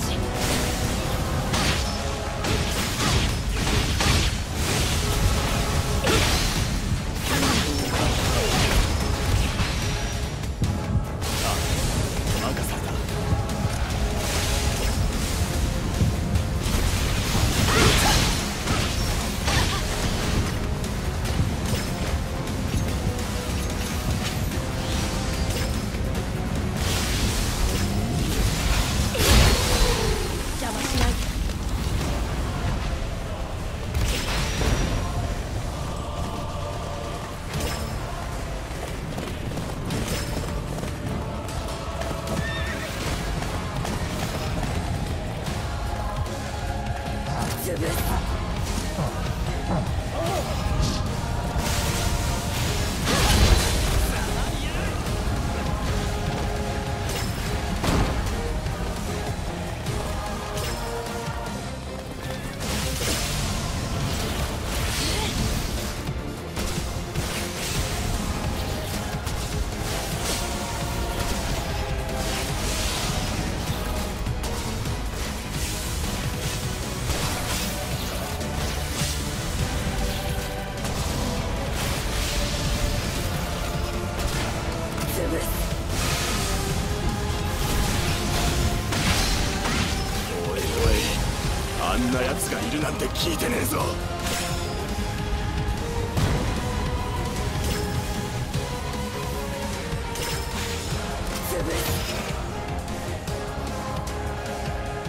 あんな奴がいるなんて聞いてねえぞ。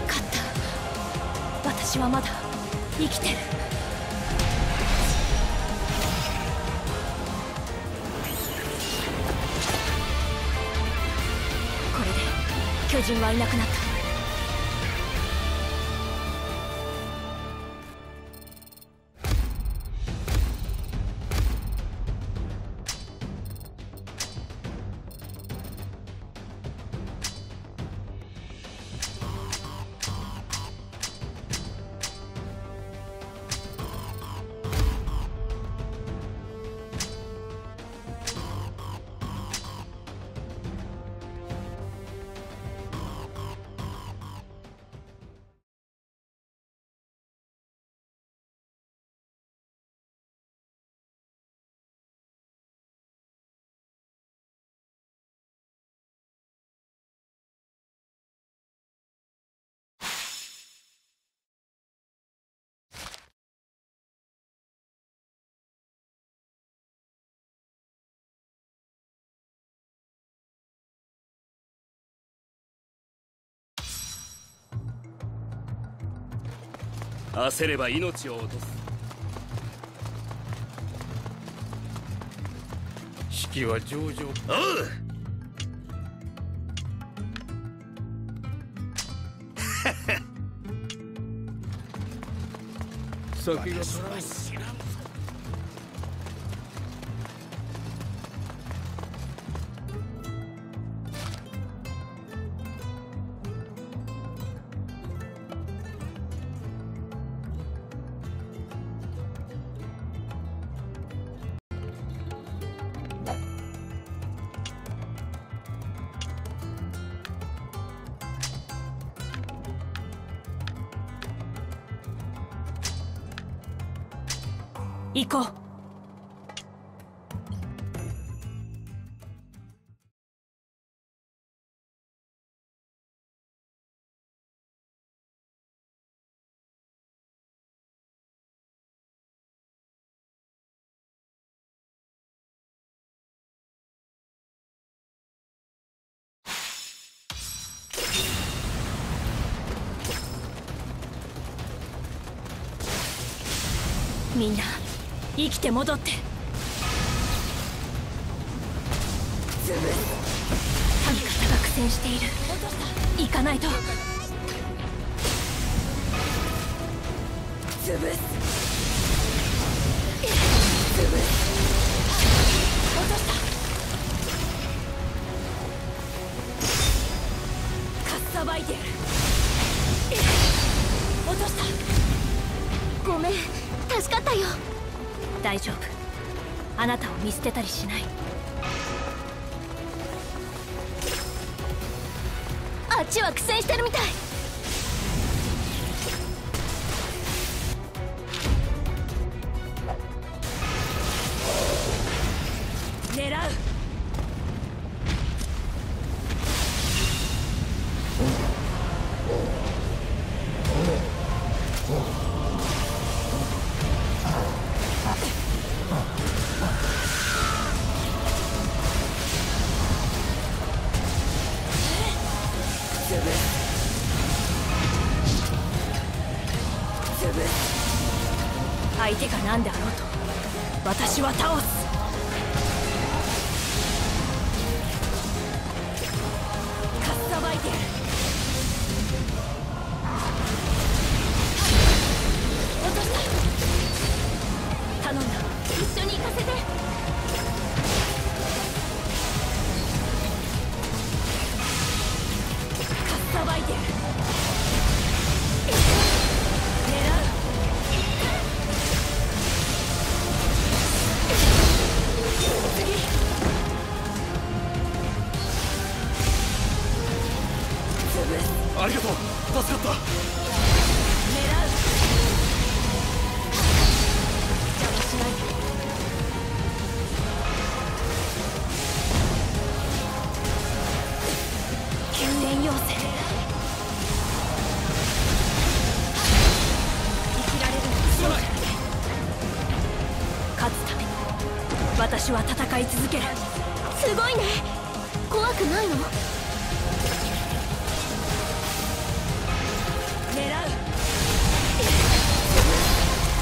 勝った。私はまだ生きてる。これで巨人はいなくなった。焦れば命を落とす。式は上々。おう先が知らん。行こう。みんな生きて戻って。潰す。味方が苦戦している。行かないと。潰す。潰す。落とした。かっさばいてやる。落とした。ごめん、助かったよ。大丈夫。あなたを見捨てたりしない。あっちは苦戦してるみたい。相手が何であろうと私は倒す。かっさばいてやる。落とした。頼んだ、一緒に行かせて。かっさばいてやる。ありがとう、助かった。私は戦い続ける。すごいね。怖くないの？狙う。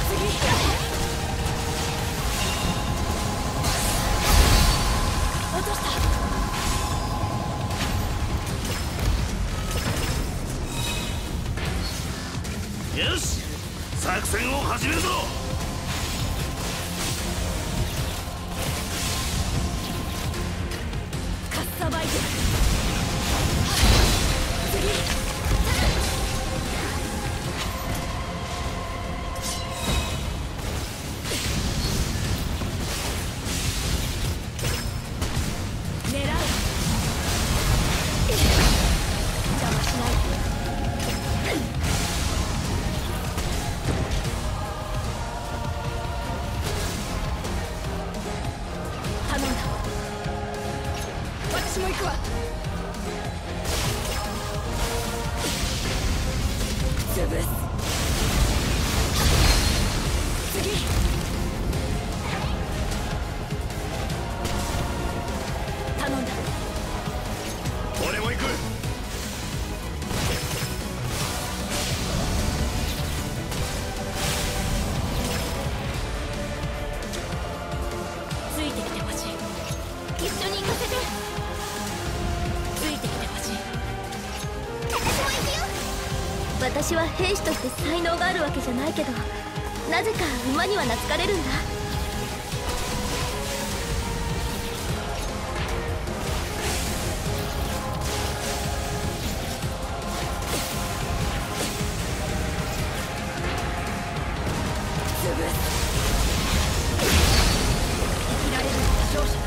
次。落とした。よし、作戦を始めるぞ。私は兵士として才能があるわけじゃないけど、なぜか馬には懐かれるんだ。生きられるのは勝者だ。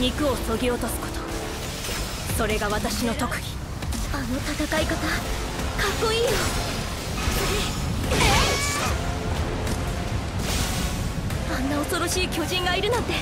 肉を削ぎ落とすこと、それが私の特技。あの戦い方かっこいいよ。あんな恐ろしい巨人がいるなんて。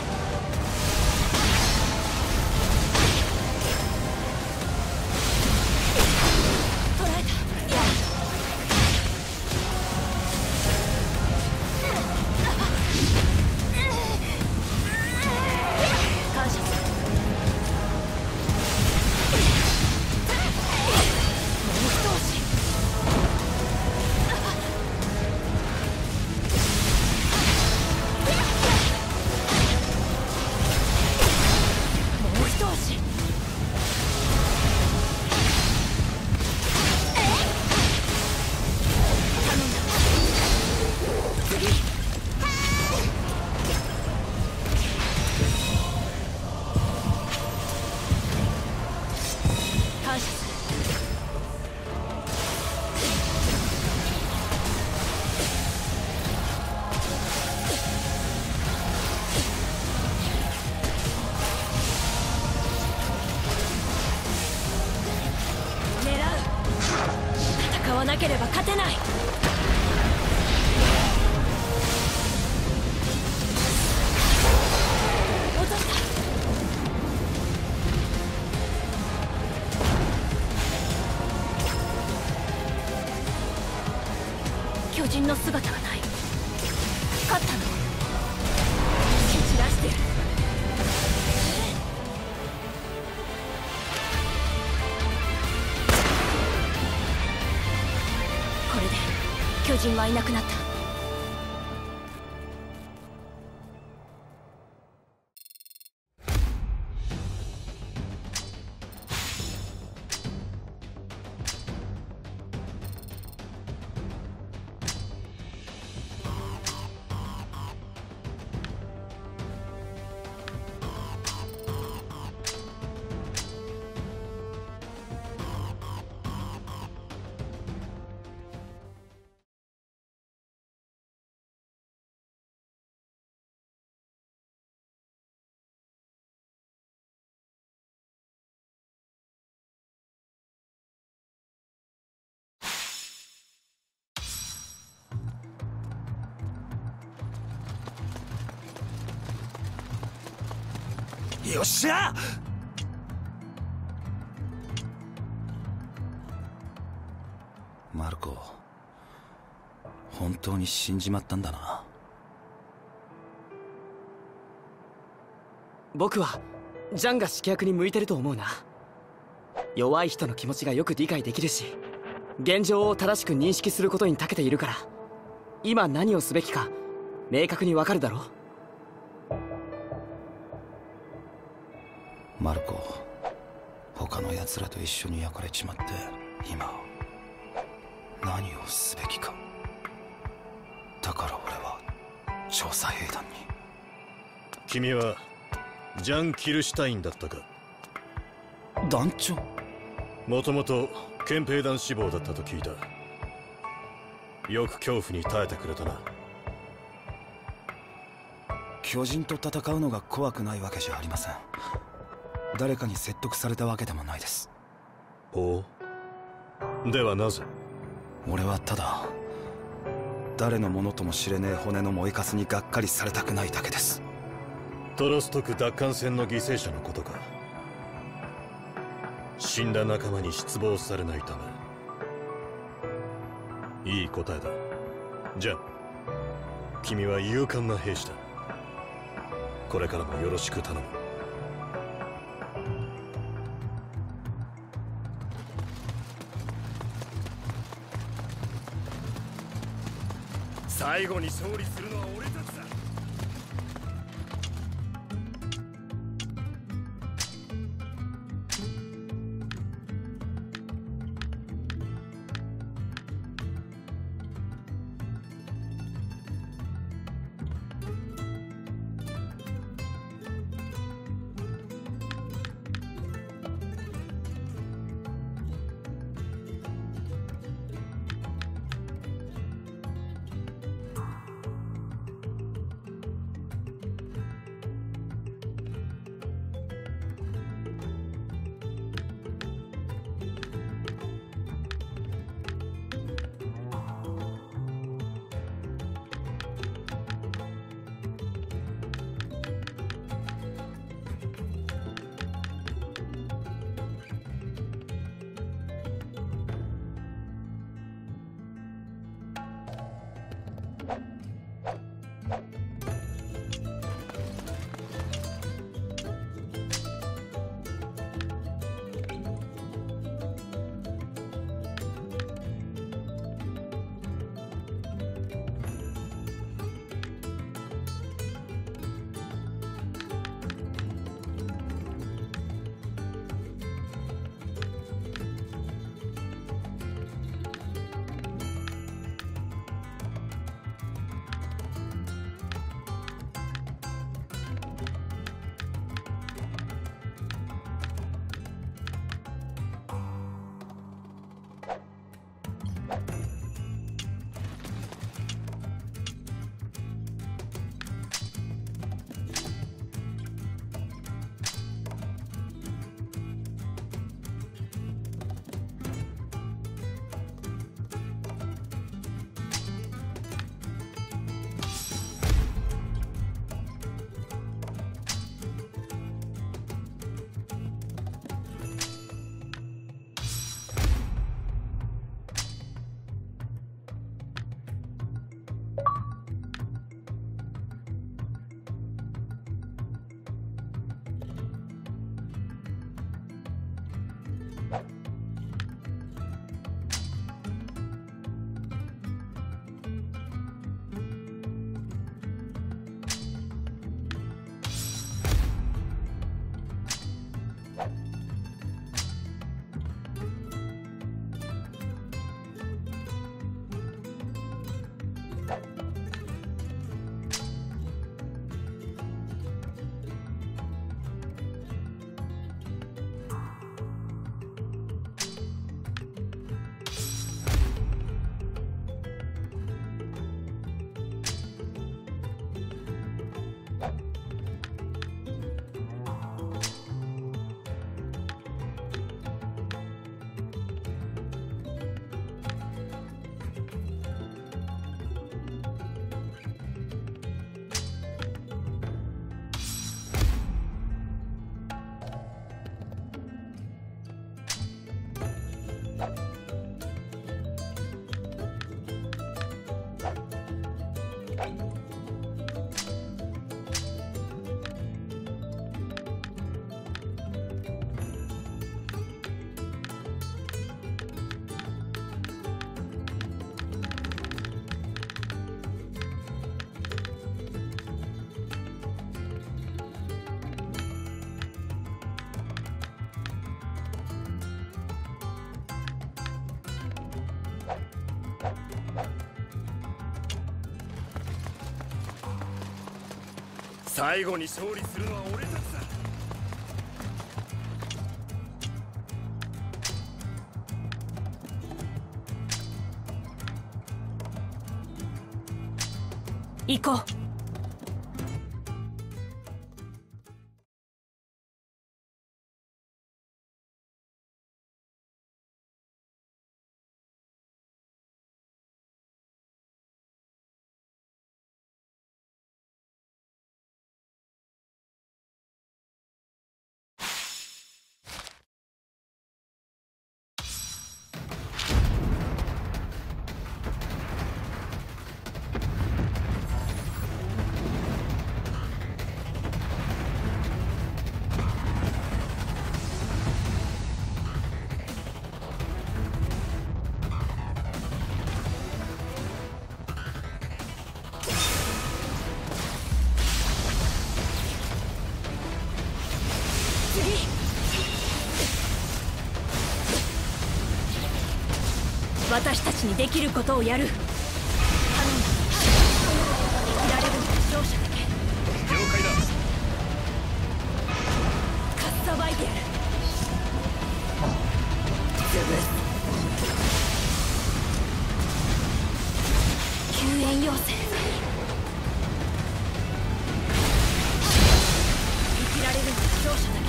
なければ勝てない。落とした。巨人の姿がない。勝ったの？蹴散らしてる。巨人はいなくなった。よっしゃ！マルコ、本当に死んじまったんだな。僕はジャンが式役に向いてると思うな。弱い人の気持ちがよく理解できるし、現状を正しく認識することに長けているから、今何をすべきか明確にわかるだろう。マルコ、他の奴らと一緒に焼かれちまって、今何をすべきか。だから俺は調査兵団に。君はジャン・キルシュタインだったか。団長、もともと憲兵団志望だったと聞いた。よく恐怖に耐えてくれたな。巨人と戦うのが怖くないわけじゃありません。誰かに説得されたわけでもないです。ほう。ではなぜ？俺はただ誰のものとも知れねえ骨の燃えかすにがっかりされたくないだけです。トロストク奪還戦の犠牲者のことか。死んだ仲間に失望されないため。いい答えだ。じゃあ君は勇敢な兵士だ。これからもよろしく頼む。最後に勝利するのは俺たちだ。最後に勝利するのは俺たちだ。行こう。私たちにできることをやる。頼む。生きられるのは勝者だけ。了解だ。かっさばいてやる。潰す。救援要請。生きられるのは勝者だけ。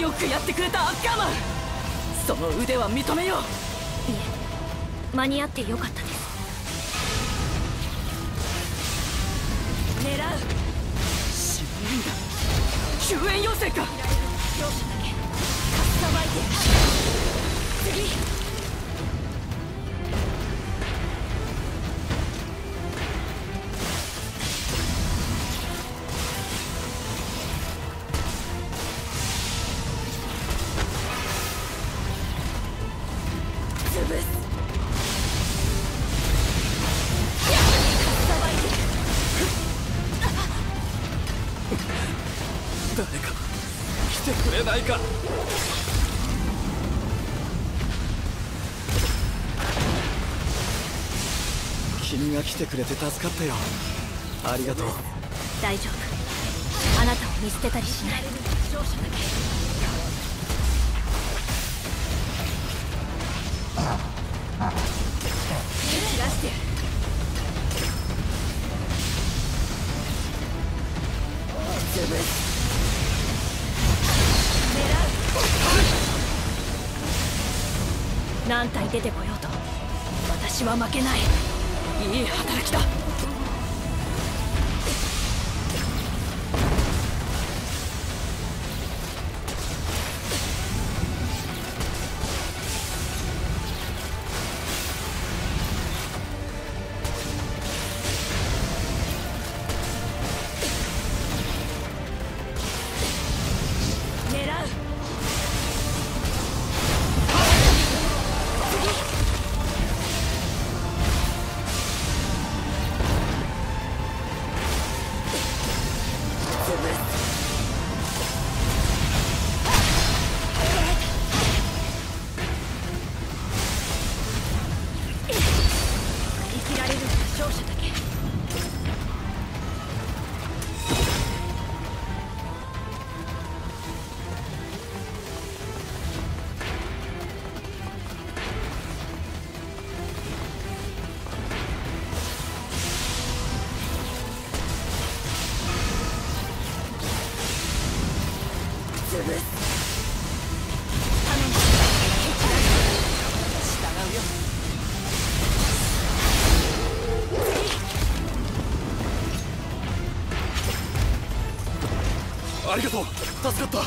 よくやってくれたアッカーマン、その腕は認めよう。いえ、間に合ってよかったです。狙う。死ぬんだ。救援要請か。容赦なきゃ。かっさばいて。次。潰す。誰か。来てくれないか。君が来てくれて助かったよ。ありがとう。大丈夫。あなたを見捨てたりしない。切らしてやる。潰す。何体出てこようと私は負けない。いい働きだ。潰す。頼む。従うよ。 ありがとう、助かった。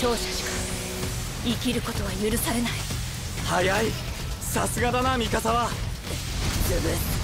勝者しか生きることは許されない。早い、さすがだなミカサは。潰す。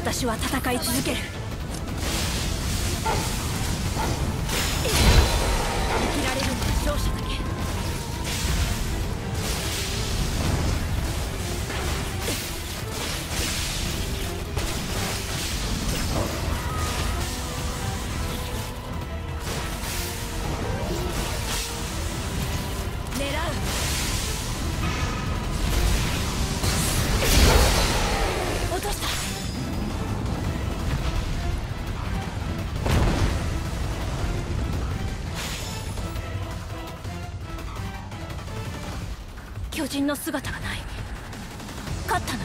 私は戦い続ける。生きられるのは勝者だけ。 巨人の姿がない。勝ったの。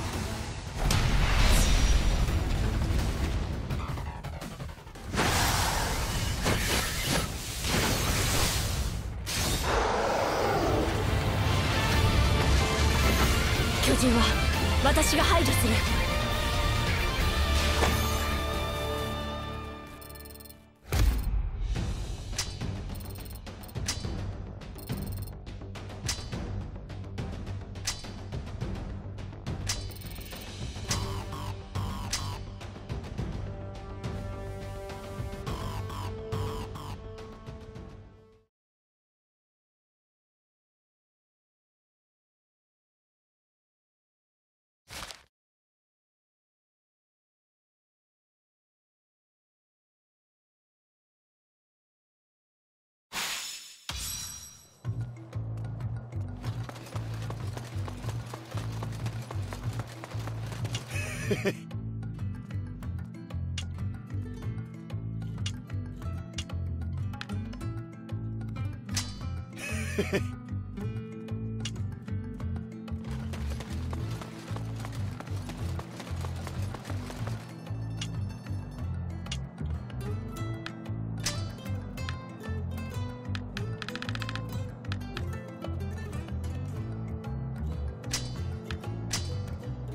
巨人は私が排除する。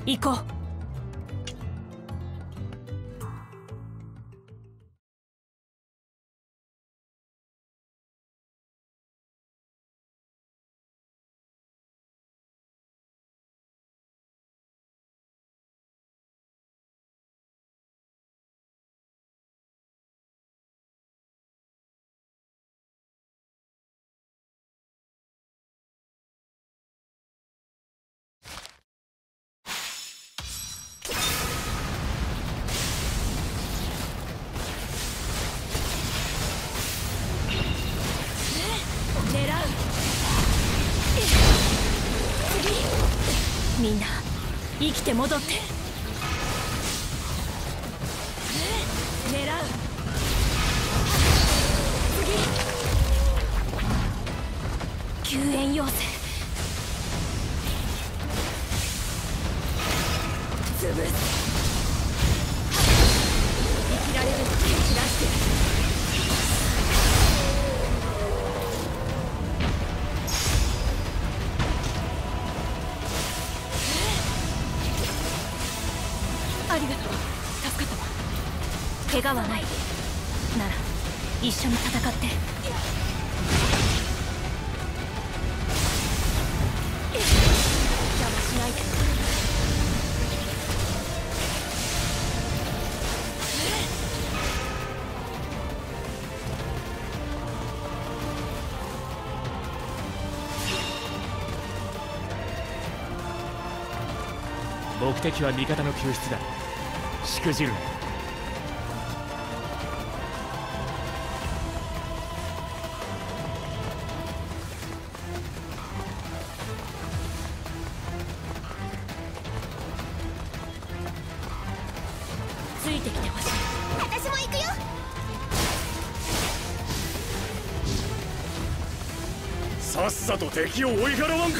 行こう。 みんな生きて戻って、狙う。次、救援要請。潰す。生きられる手を出して。 怪我はないなら一緒に戦って。邪魔しないで。目的は味方の救出だ。しくじるな。 さっさと敵を追い払わんか。狙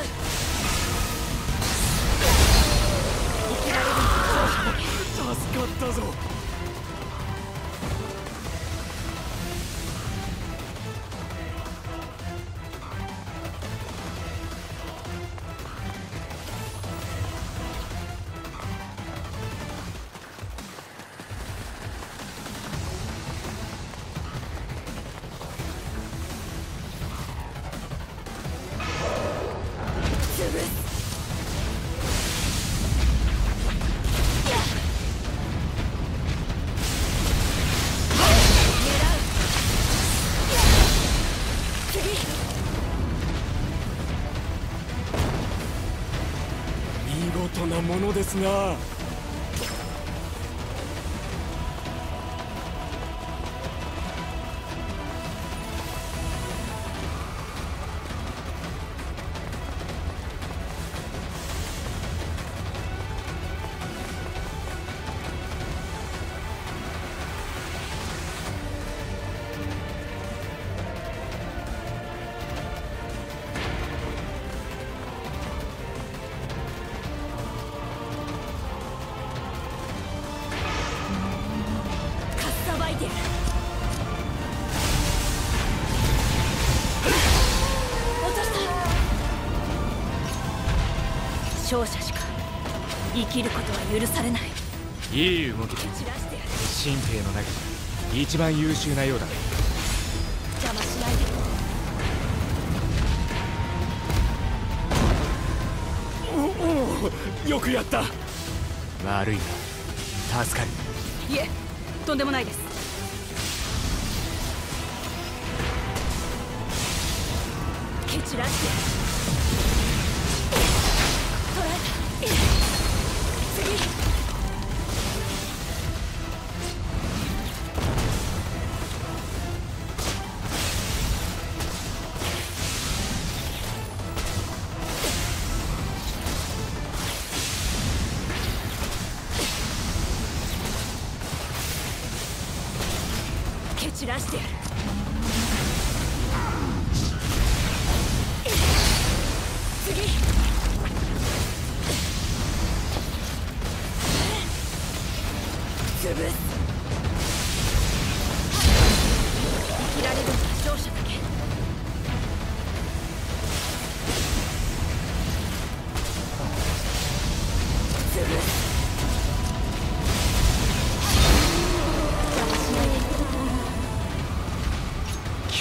う。助かったぞ。ですが勝者しか生きることは許されない。いい動きだ。神経の中で一番優秀なようだ。邪魔しないで。おお、よくやった。悪いが助かる。いえ、とんでもないです。 蹴散らして。捕らえた。散らしてやる。次。 潰す。生きられるのは勝者だけ。潰す。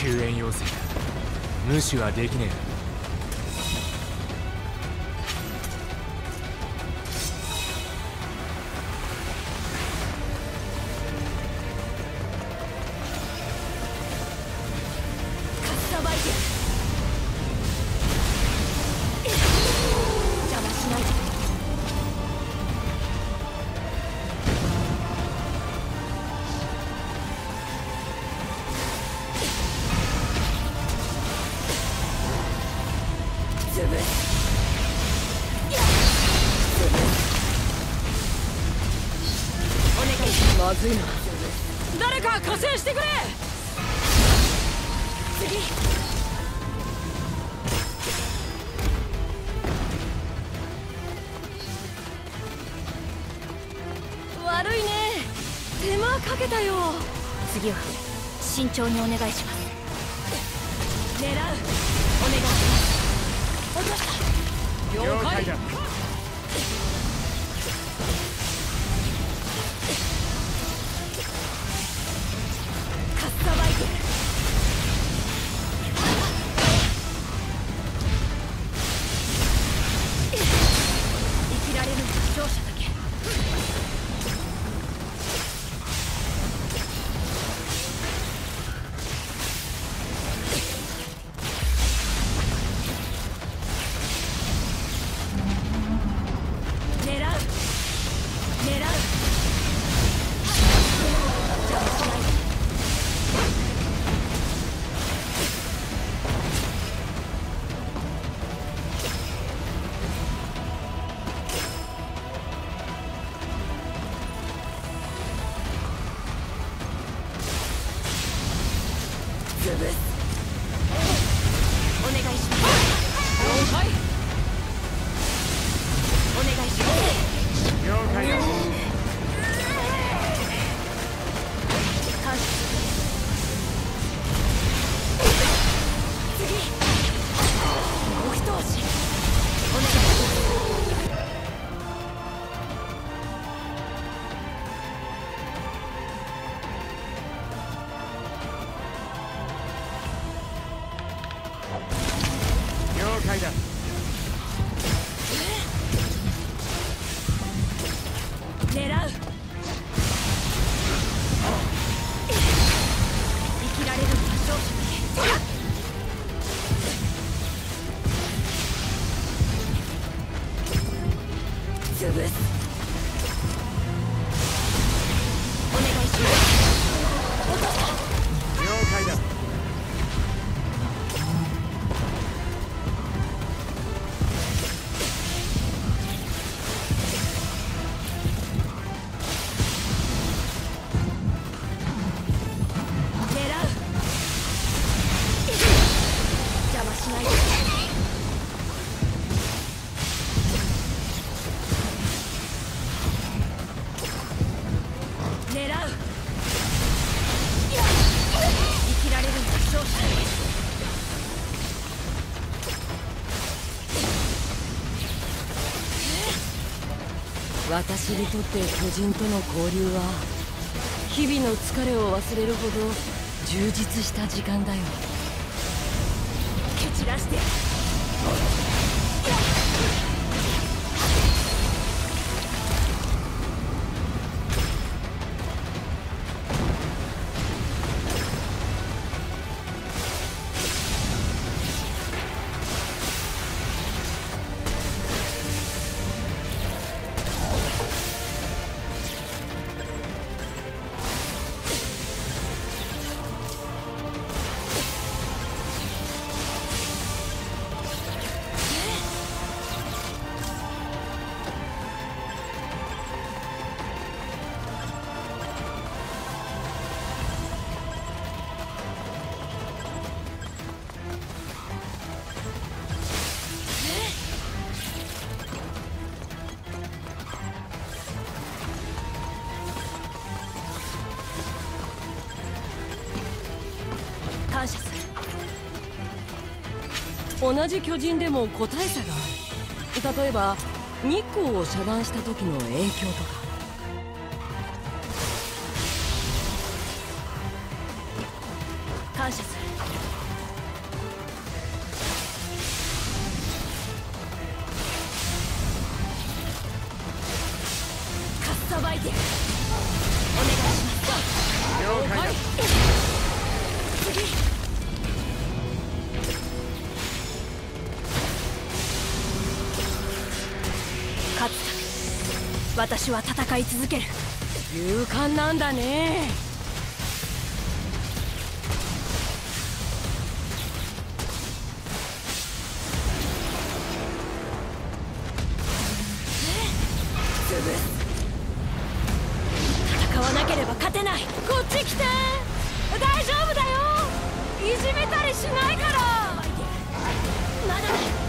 救援要請だ。無視はできねえ。 誰か加勢してくれ。次。悪いね、手間かけたよ。次は慎重にお願いします。狙う。お願いします。落とした。了解だ。 私にとって巨人との交流は日々の疲れを忘れるほど充実した時間だよ。蹴散らして。同じ巨人でも個体差がある。例えば日光を遮断した時の影響とか。感謝する。カッサバイティングお願いします。了解だ。次。 私は戦い続ける。勇敢なんだね。戦わなければ勝てない。こっち来て。大丈夫だよ。いじめたりしないから。まだだ。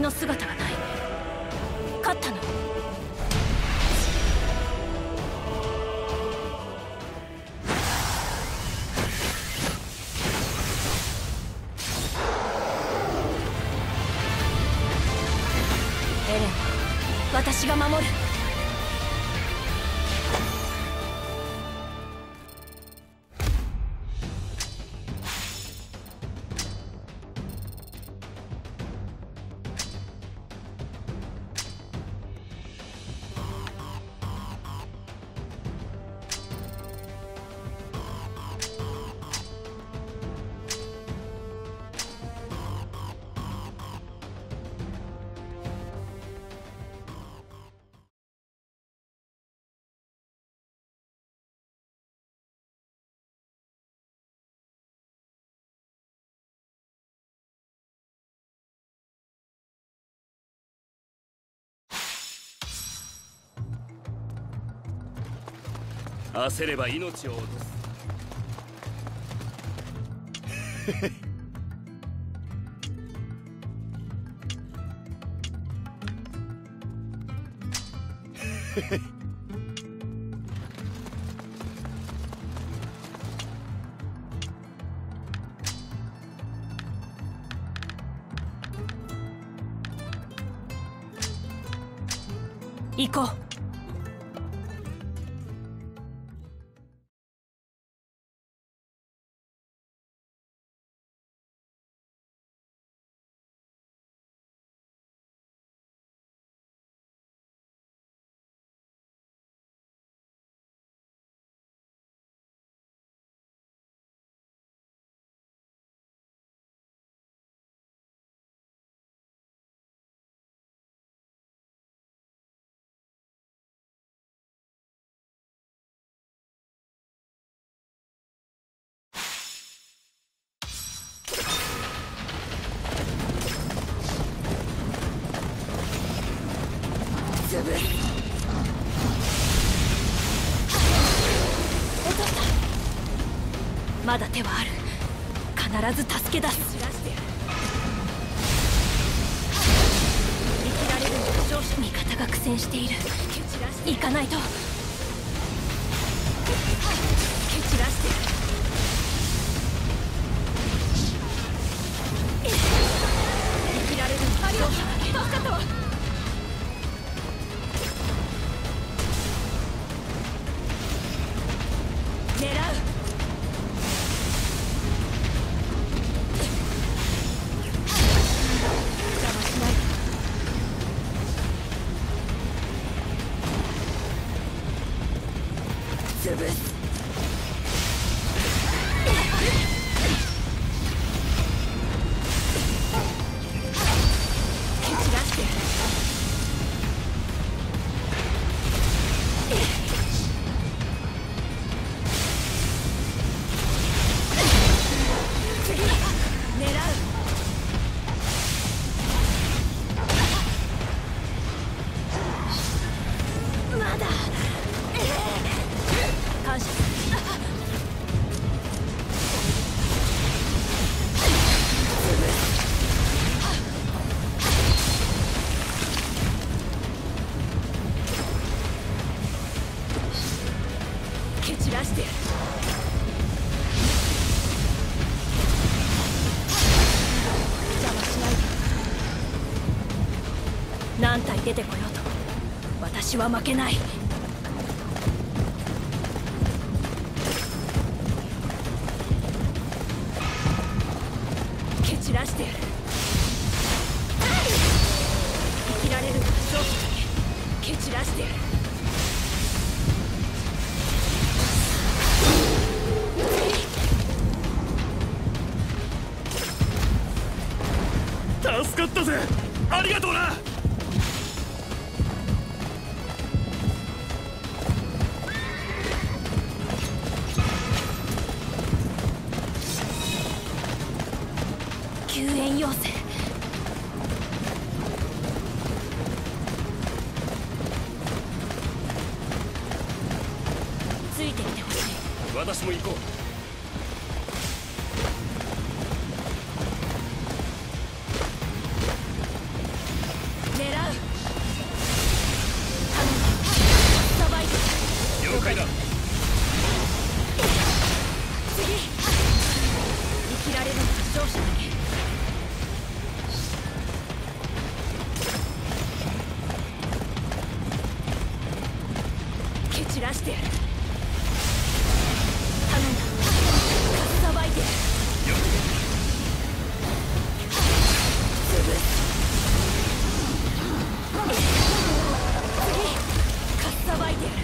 の姿がない。勝ったの。エレン、私が守る。 焦れば命を落とす。行こう。まだ手はある。必ず助け出す。生きられるのは上司。味方が苦戦している。行かないと。蹴散らしてる。何体出てこようと私は負けない。蹴散らしてやる。生きられるのは勝負だけ。蹴散らしてやる。助かったぜ。ありがとうな。救援要請。ついてきてほしい。私も行こう。散らしてやる。頼んだ。かっさばいてやる。よ次かっさばいてやる。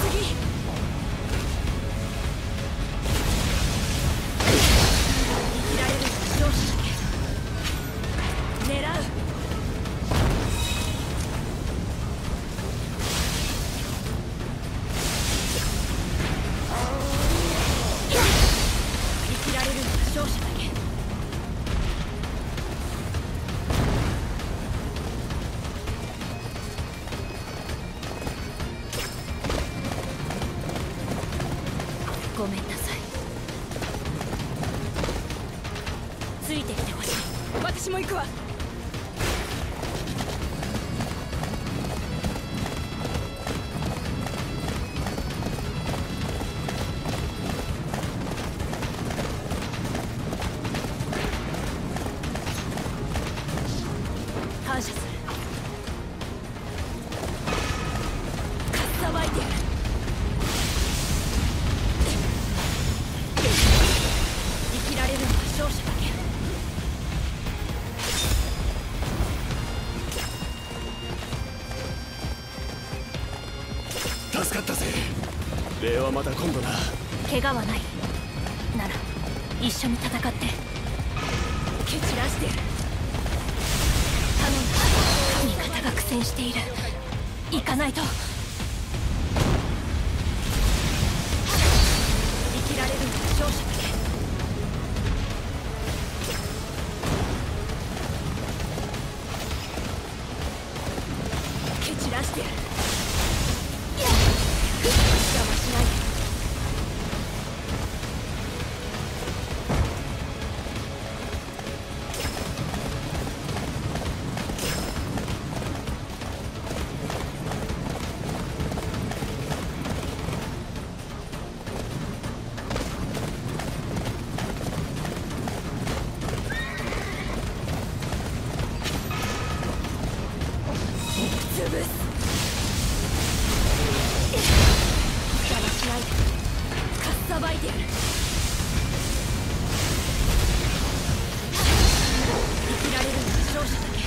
次生きられるのは上司だけ。狙う。ごめんなさい。ついてきてほしい。私も行くわ。感謝する。かっさばいてやる。生きられるのは勝者だけ。助かったぜ。礼はまた今度な。怪我はないなら一緒に戦って蹴散らしてやる。味方が苦戦している。行かないと。生きられるのは勝者だけ。蹴散らしてやる。邪魔しないで。勝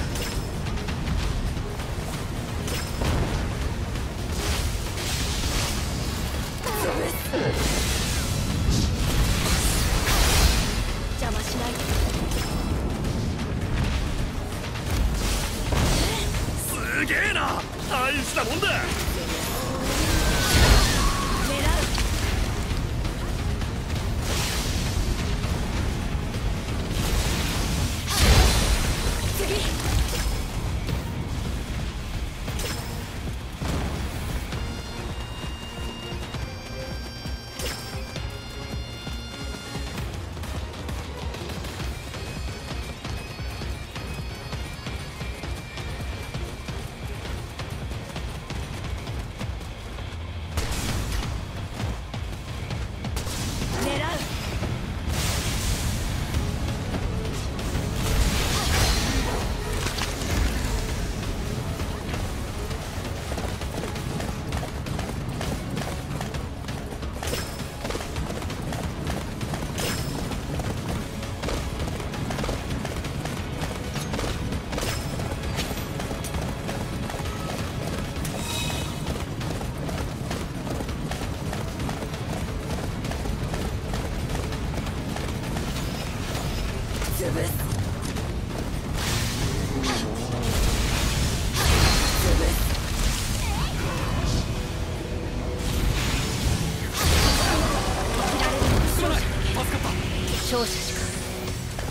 者しか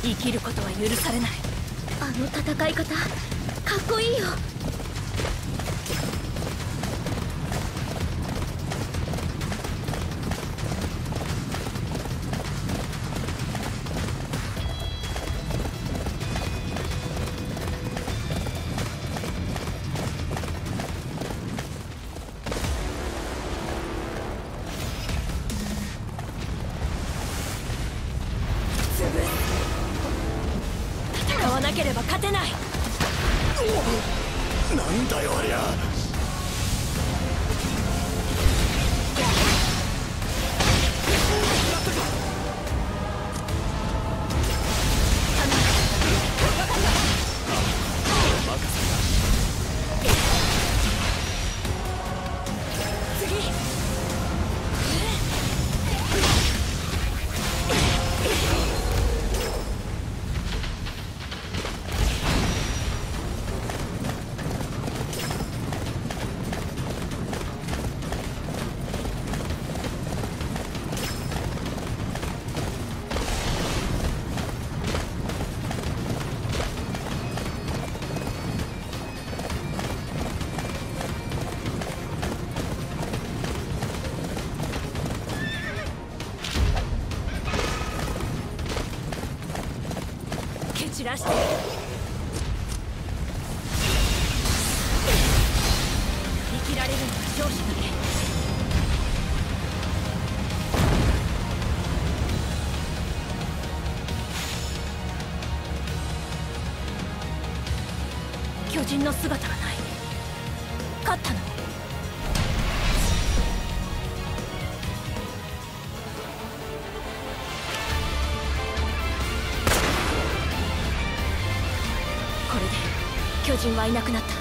生きることは許されない。あの戦い方かっこいいよ。出して生きられるのは勝者だけ。巨人の姿がない。勝ったの？これで巨人はいなくなった。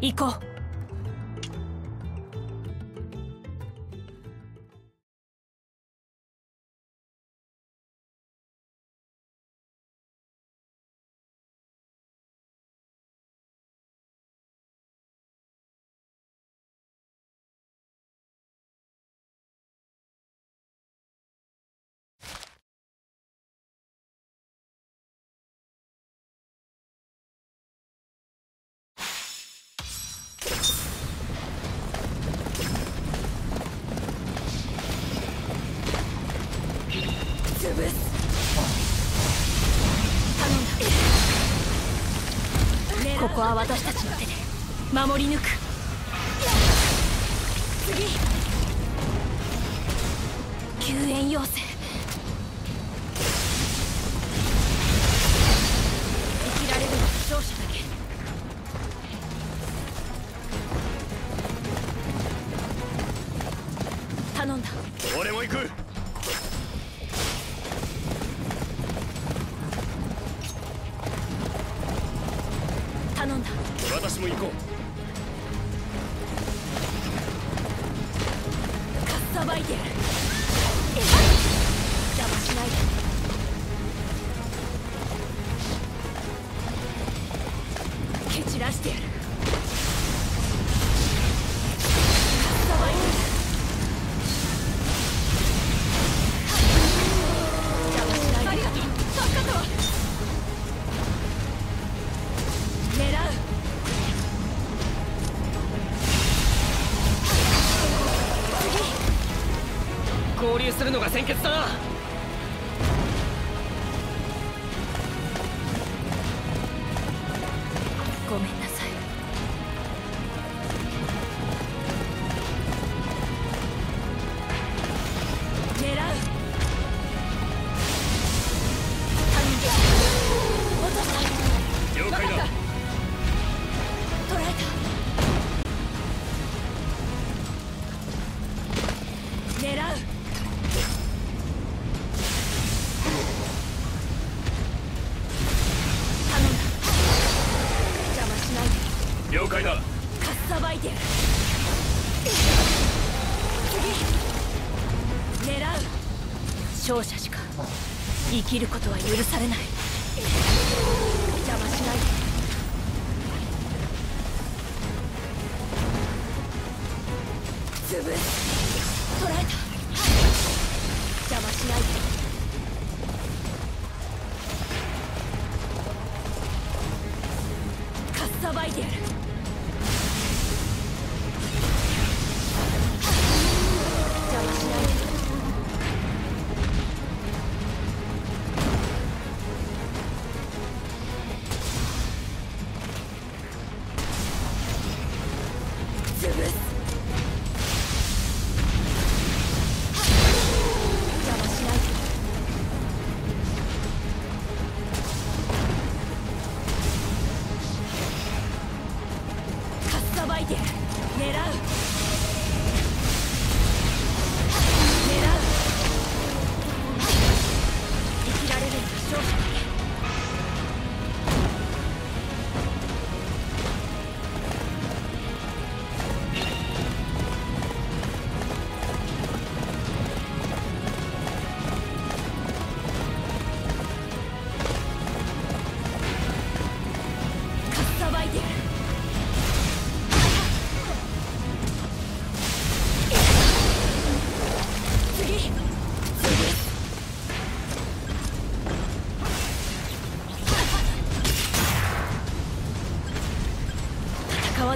行こう。ここは私たちの手で守り抜く。次、救援要請。生きられるのは勝者だけ。頼んだ。俺も行く。私も行こう。かっさばいてやる。邪魔しないで。するのが先決だな。ごめんなさい。狙う。落とした。了解だ。捕らえた。狙う。勝者しか生きることは許されない。邪魔しないで。捕らえた。邪魔しないで。かっさばいてやる。邪魔しないで。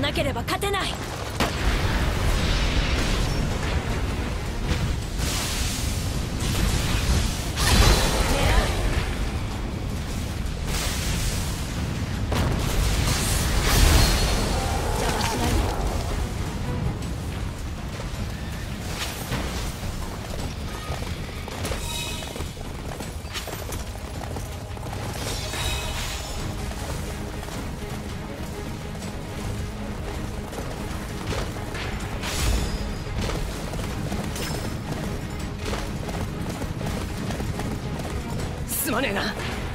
なければ勝てない。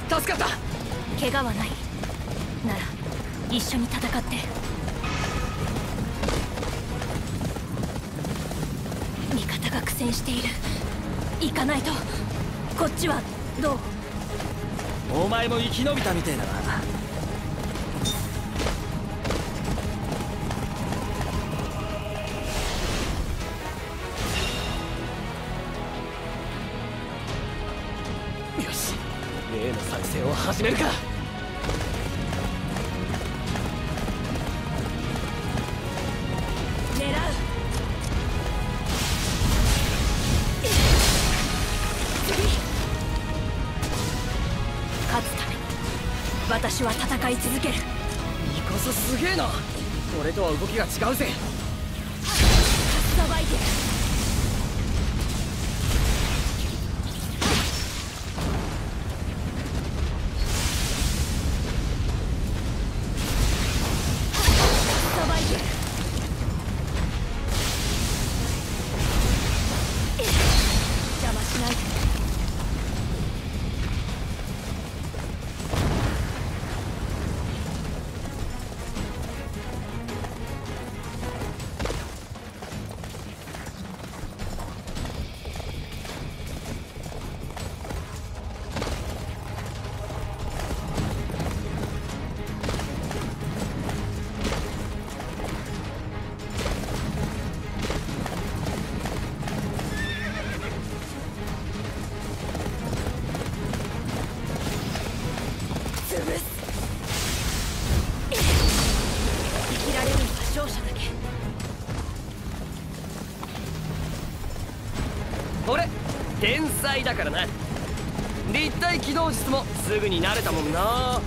助かった。怪我はないなら一緒に戦って。味方が苦戦している。行かないと。こっちはどう？お前も生き延びたみてえだな。始めるか。勝つために私は戦い続ける。ミコスすげえな。俺とは動きが違うぜ。さばいて。だからな。立体起動術もすぐに慣れたもんな。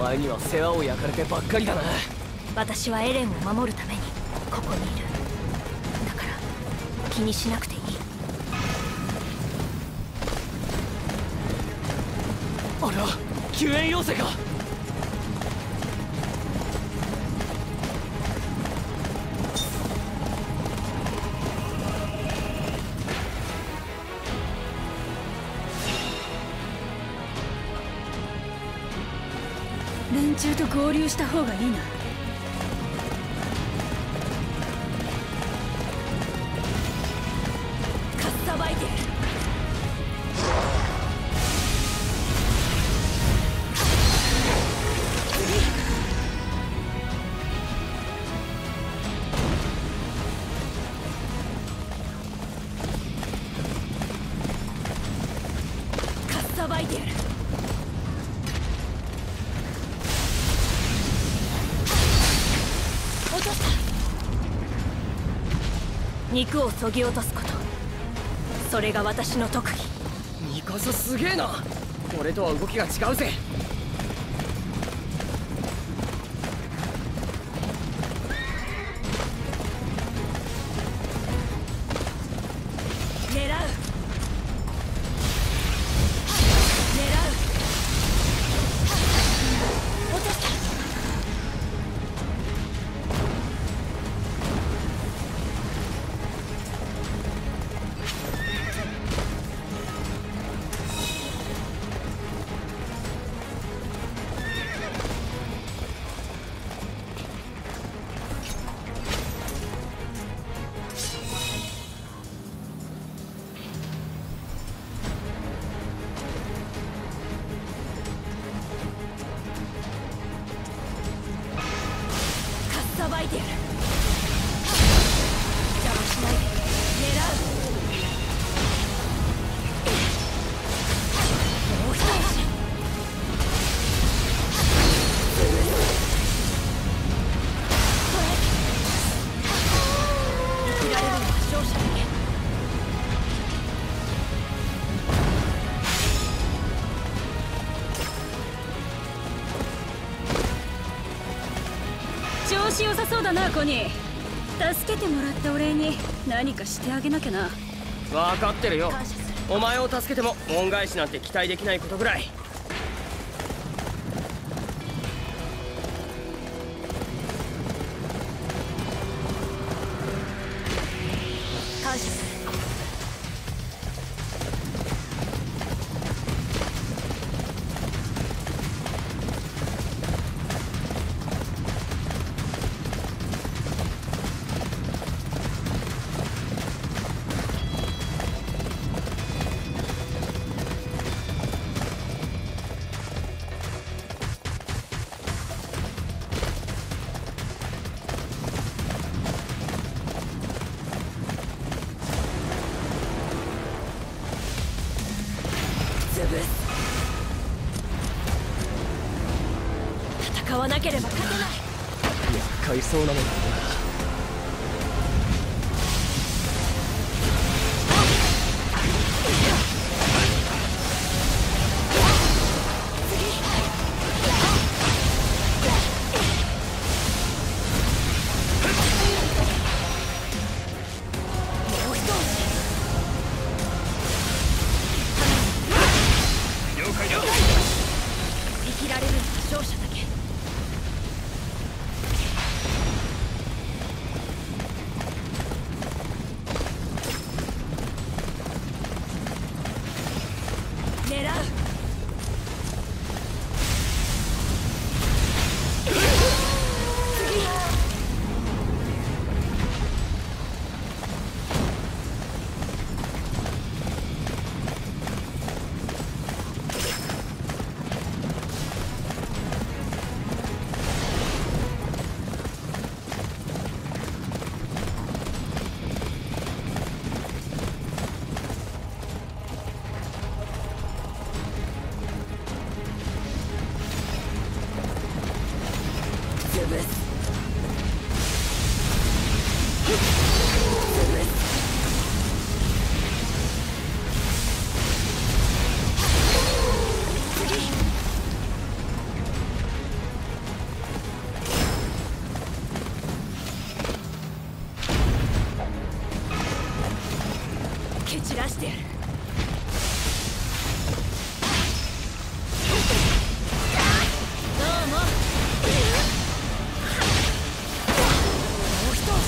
前には世話を焼かれてばっかりだな。私はエレンを守るためにここにいる。だから気にしなくていい。あれは救援要請か。連中と合流した方がいいな。肉をそぎ落とすこと、それが私の特技。ミカサすげえな。俺とは動きが違うぜ。良さそうだな、コニー。助けてもらったお礼に何かしてあげなきゃな。分かってるよ。お前を助けても恩返しなんて期待できないことぐらい。感謝する。買わなければ勝てない。厄介そうなのだな。らしてやる。どうももう一押し。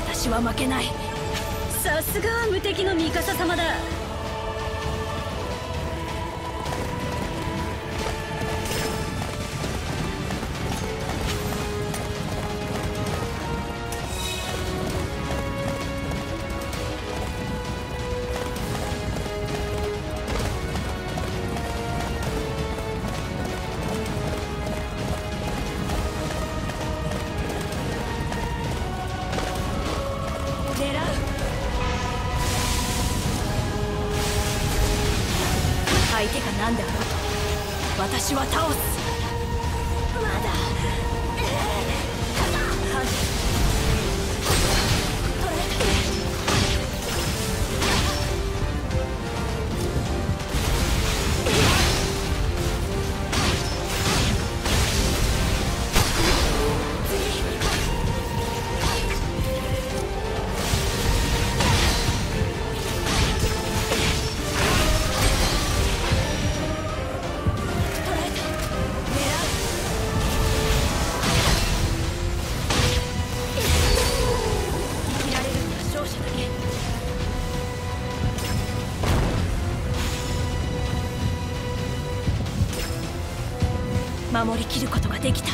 私は負けない。さすが無敵のミカサ様だ。相手が何であろうと私は倒す。まだ守りきることができた。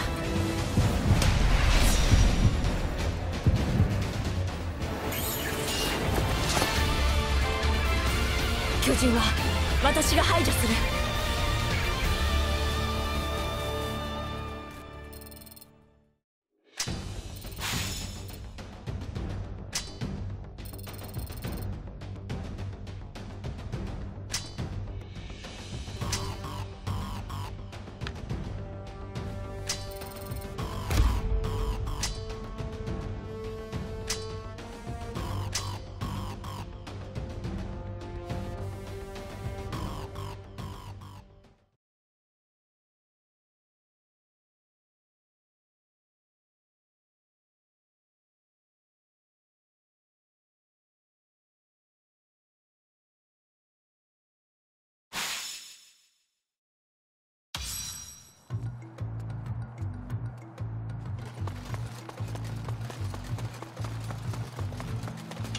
巨人は私が排除する。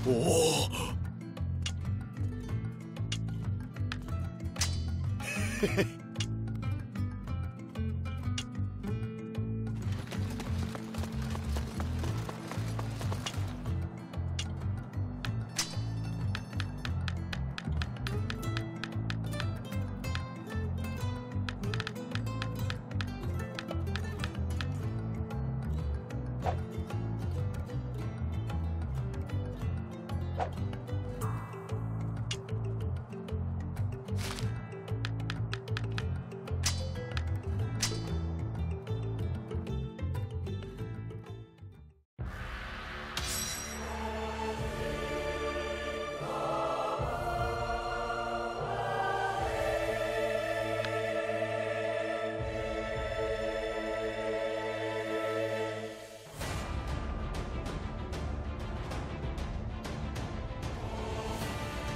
おお